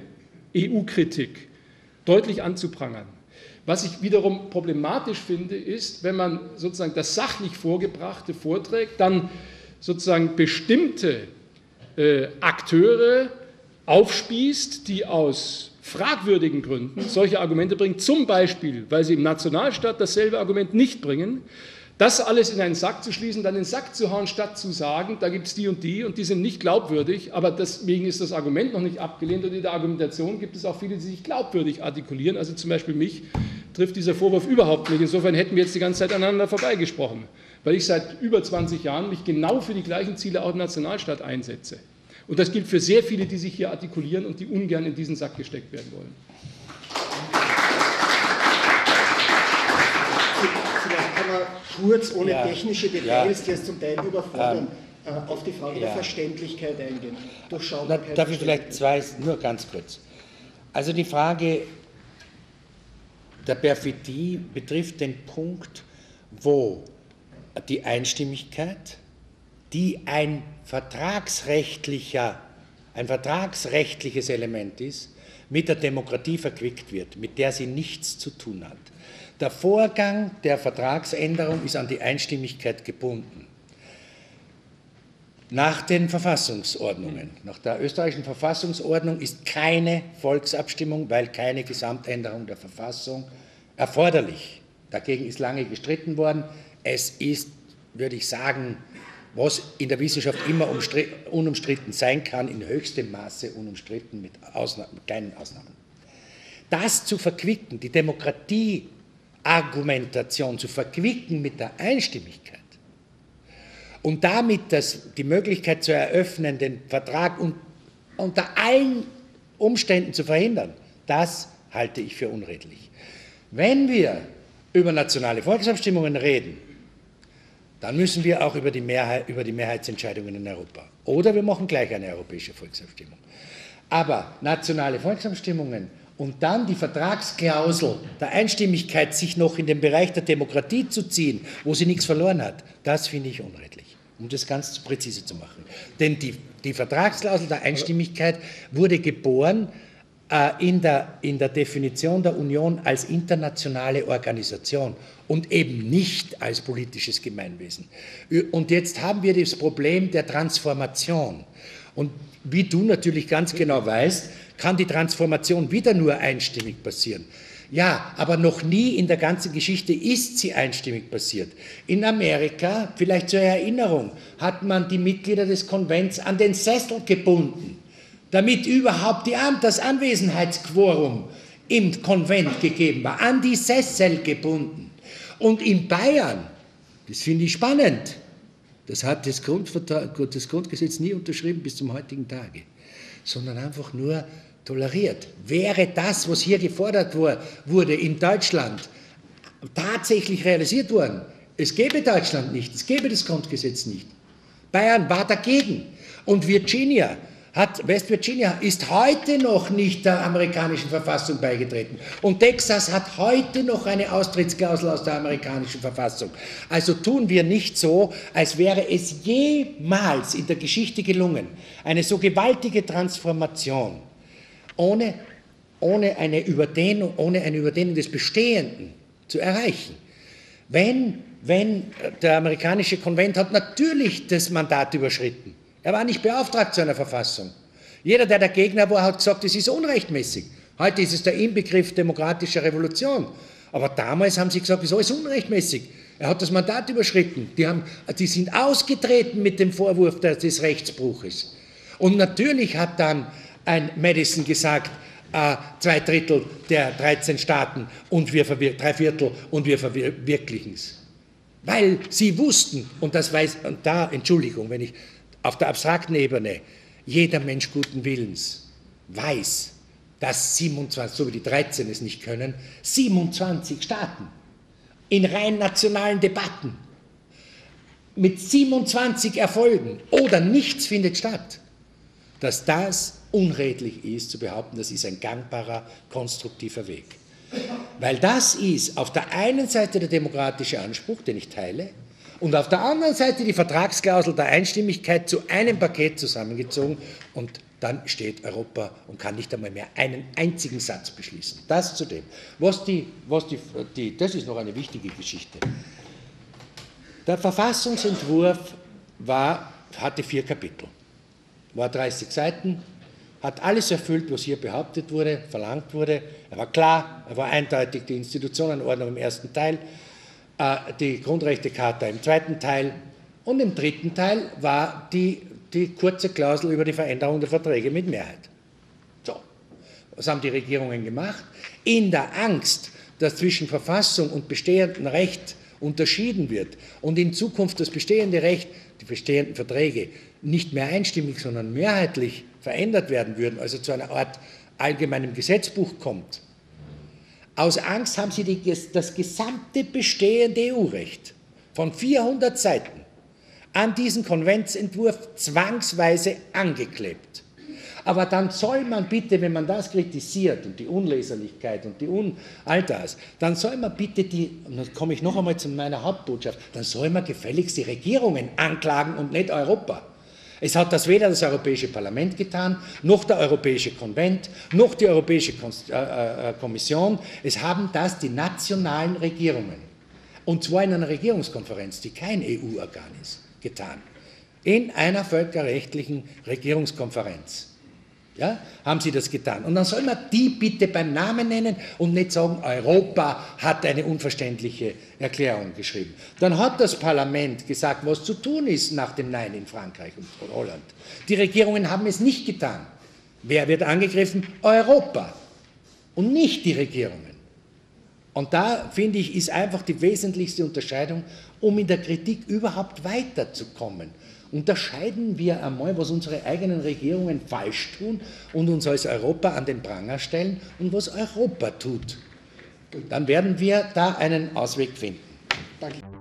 E U-Kritik deutlich anzuprangern. Was ich wiederum problematisch finde, ist, wenn man sozusagen das sachlich Vorgebrachte vorträgt, dann sozusagen bestimmte äh, Akteure aufspießt, die aus fragwürdigen Gründen solche Argumente bringen, zum Beispiel, weil sie im Nationalstaat dasselbe Argument nicht bringen, das alles in einen Sack zu schließen, dann in den Sack zu hauen, statt zu sagen, da gibt es die und die und die sind nicht glaubwürdig, aber deswegen ist das Argument noch nicht abgelehnt, und in der Argumentation gibt es auch viele, die sich glaubwürdig artikulieren, also zum Beispiel mich trifft dieser Vorwurf überhaupt nicht. Insofern hätten wir jetzt die ganze Zeit aneinander vorbeigesprochen, weil ich seit über zwanzig Jahren mich genau für die gleichen Ziele auch im Nationalstaat einsetze. Und das gilt für sehr viele, die sich hier artikulieren und die ungern in diesen Sack gesteckt werden wollen. Kurz, ohne ja. technische Details, ja. die es zum Teil überfordern, ähm, äh, auf die Frage ja. der Verständlichkeit eingehen. Na, darf ich vielleicht zwei, nur ganz kurz. Also die Frage der Perfidie betrifft den Punkt, wo die Einstimmigkeit, die ein vertragsrechtlicher, ein vertragsrechtliches Element ist, mit der Demokratie verquickt wird, mit der sie nichts zu tun hat. Der Vorgang der Vertragsänderung ist an die Einstimmigkeit gebunden. Nach den Verfassungsordnungen, nach der österreichischen Verfassungsordnung ist keine Volksabstimmung, weil keine Gesamtänderung der Verfassung erforderlich. Dagegen ist lange gestritten worden. Es ist, würde ich sagen, was in der Wissenschaft immer unumstritten sein kann, in höchstem Maße unumstritten, mit, Ausna- mit kleinen Ausnahmen. Das zu verquicken, die Demokratie Argumentation zu verquicken mit der Einstimmigkeit und damit das, die Möglichkeit zu eröffnen, den Vertrag un, unter allen Umständen zu verhindern, das halte ich für unredlich. Wenn wir über nationale Volksabstimmungen reden, dann müssen wir auch über die, Mehrheit, über die Mehrheitsentscheidungen in Europa Oder wir machen gleich eine europäische Volksabstimmung. Aber nationale Volksabstimmungen und dann die Vertragsklausel der Einstimmigkeit sich noch in den Bereich der Demokratie zu ziehen, wo sie nichts verloren hat, das finde ich unredlich, um das ganz präzise zu machen. Denn die, die Vertragsklausel der Einstimmigkeit wurde geboren äh, in der, in der Definition der Union als internationale Organisation und eben nicht als politisches Gemeinwesen. Und jetzt haben wir das Problem der Transformation. Und wie du natürlich ganz genau weißt, kann die Transformation wieder nur einstimmig passieren. Ja, aber noch nie in der ganzen Geschichte ist sie einstimmig passiert. In Amerika, vielleicht zur Erinnerung, hat man die Mitglieder des Konvents an den Sessel gebunden, damit überhaupt die, das Anwesenheitsquorum im Konvent gegeben war, an die Sessel gebunden. Und in Bayern, das finde ich spannend, das hat das, das Grundgesetz nie unterschrieben bis zum heutigen Tage, sondern einfach nur toleriert. Wäre das, was hier gefordert wurde in Deutschland, tatsächlich realisiert worden, es gäbe Deutschland nicht, es gäbe das Grundgesetz nicht. Bayern war dagegen. Und Virginia, hat, West Virginia ist heute noch nicht der amerikanischen Verfassung beigetreten. Und Texas hat heute noch eine Austrittsklausel aus der amerikanischen Verfassung. Also tun wir nicht so, als wäre es jemals in der Geschichte gelungen, eine so gewaltige Transformation ohne, ohne, eine, Überdehnung, ohne eine Überdehnung des Bestehenden zu erreichen. Wenn, wenn der amerikanische Konvent hat natürlich das Mandat überschritten. Er war nicht beauftragt zu einer Verfassung. Jeder, der der Gegner war, hat gesagt, es ist unrechtmäßig. Heute ist es der Inbegriff demokratischer Revolution. Aber damals haben sie gesagt, es ist alles unrechtmäßig. Er hat das Mandat überschritten. Die, haben, die sind ausgetreten mit dem Vorwurf des Rechtsbruches. Und natürlich hat dann ein Madison gesagt, äh, zwei Drittel der dreizehn Staaten und wir drei Viertel und wir verwirklichen es. Weil sie wussten, und das weiß, und da, Entschuldigung, wenn ich... auf der abstrakten Ebene, jeder Mensch guten Willens weiß, dass siebenundzwanzig, so wie die dreizehn es nicht können, siebenundzwanzig Staaten in rein nationalen Debatten mit siebenundzwanzig Erfolgen oder nichts findet statt, dass das unredlich ist zu behaupten, das ist ein gangbarer, konstruktiver Weg. Weil das ist auf der einen Seite der demokratische Anspruch, den ich teile, und auf der anderen Seite die Vertragsklausel der Einstimmigkeit zu einem Paket zusammengezogen und dann steht Europa und kann nicht einmal mehr einen einzigen Satz beschließen. Das zu dem. Was die, was die, die, das ist noch eine wichtige Geschichte. Der Verfassungsentwurf war, hatte vier Kapitel, war dreißig Seiten, hat alles erfüllt, was hier behauptet wurde, verlangt wurde. Er war klar, er war eindeutig, die Institutionenordnung im ersten Teil, die Grundrechtecharta im zweiten Teil und im dritten Teil war die, die kurze Klausel über die Veränderung der Verträge mit Mehrheit. So, was haben die Regierungen gemacht? In der Angst, dass zwischen Verfassung und bestehendem Recht unterschieden wird und in Zukunft das bestehende Recht, die bestehenden Verträge, nicht mehr einstimmig, sondern mehrheitlich verändert werden würden, also zu einer Art allgemeinem Gesetzbuch kommt. Aus Angst haben sie die, das gesamte bestehende E U-Recht von vierhundert Seiten an diesen Konventsentwurf zwangsweise angeklebt. Aber dann soll man bitte, wenn man das kritisiert und die Unleserlichkeit und die Un all das, dann soll man bitte die, und dann komme ich noch einmal zu meiner Hauptbotschaft, dann soll man gefälligst die Regierungen anklagen und nicht Europa. Es hat das weder das Europäische Parlament getan, noch der Europäische Konvent, noch die Europäische Kommission. Es haben das die nationalen Regierungen, und zwar in einer Regierungskonferenz, die kein E U-Organ ist, getan. In einer völkerrechtlichen Regierungskonferenz. Ja, haben sie das getan. Und dann soll man die bitte beim Namen nennen und nicht sagen, Europa hat eine unverständliche Erklärung geschrieben. Dann hat das Parlament gesagt, was zu tun ist nach dem Nein in Frankreich und Holland. Die Regierungen haben es nicht getan. Wer wird angegriffen? Europa und nicht die Regierungen. Und da, finde ich, ist einfach die wesentlichste Unterscheidung, um in der Kritik überhaupt weiterzukommen. Unterscheiden wir einmal, was unsere eigenen Regierungen falsch tun und uns als Europa an den Pranger stellen und was Europa tut. Dann werden wir da einen Ausweg finden. Danke.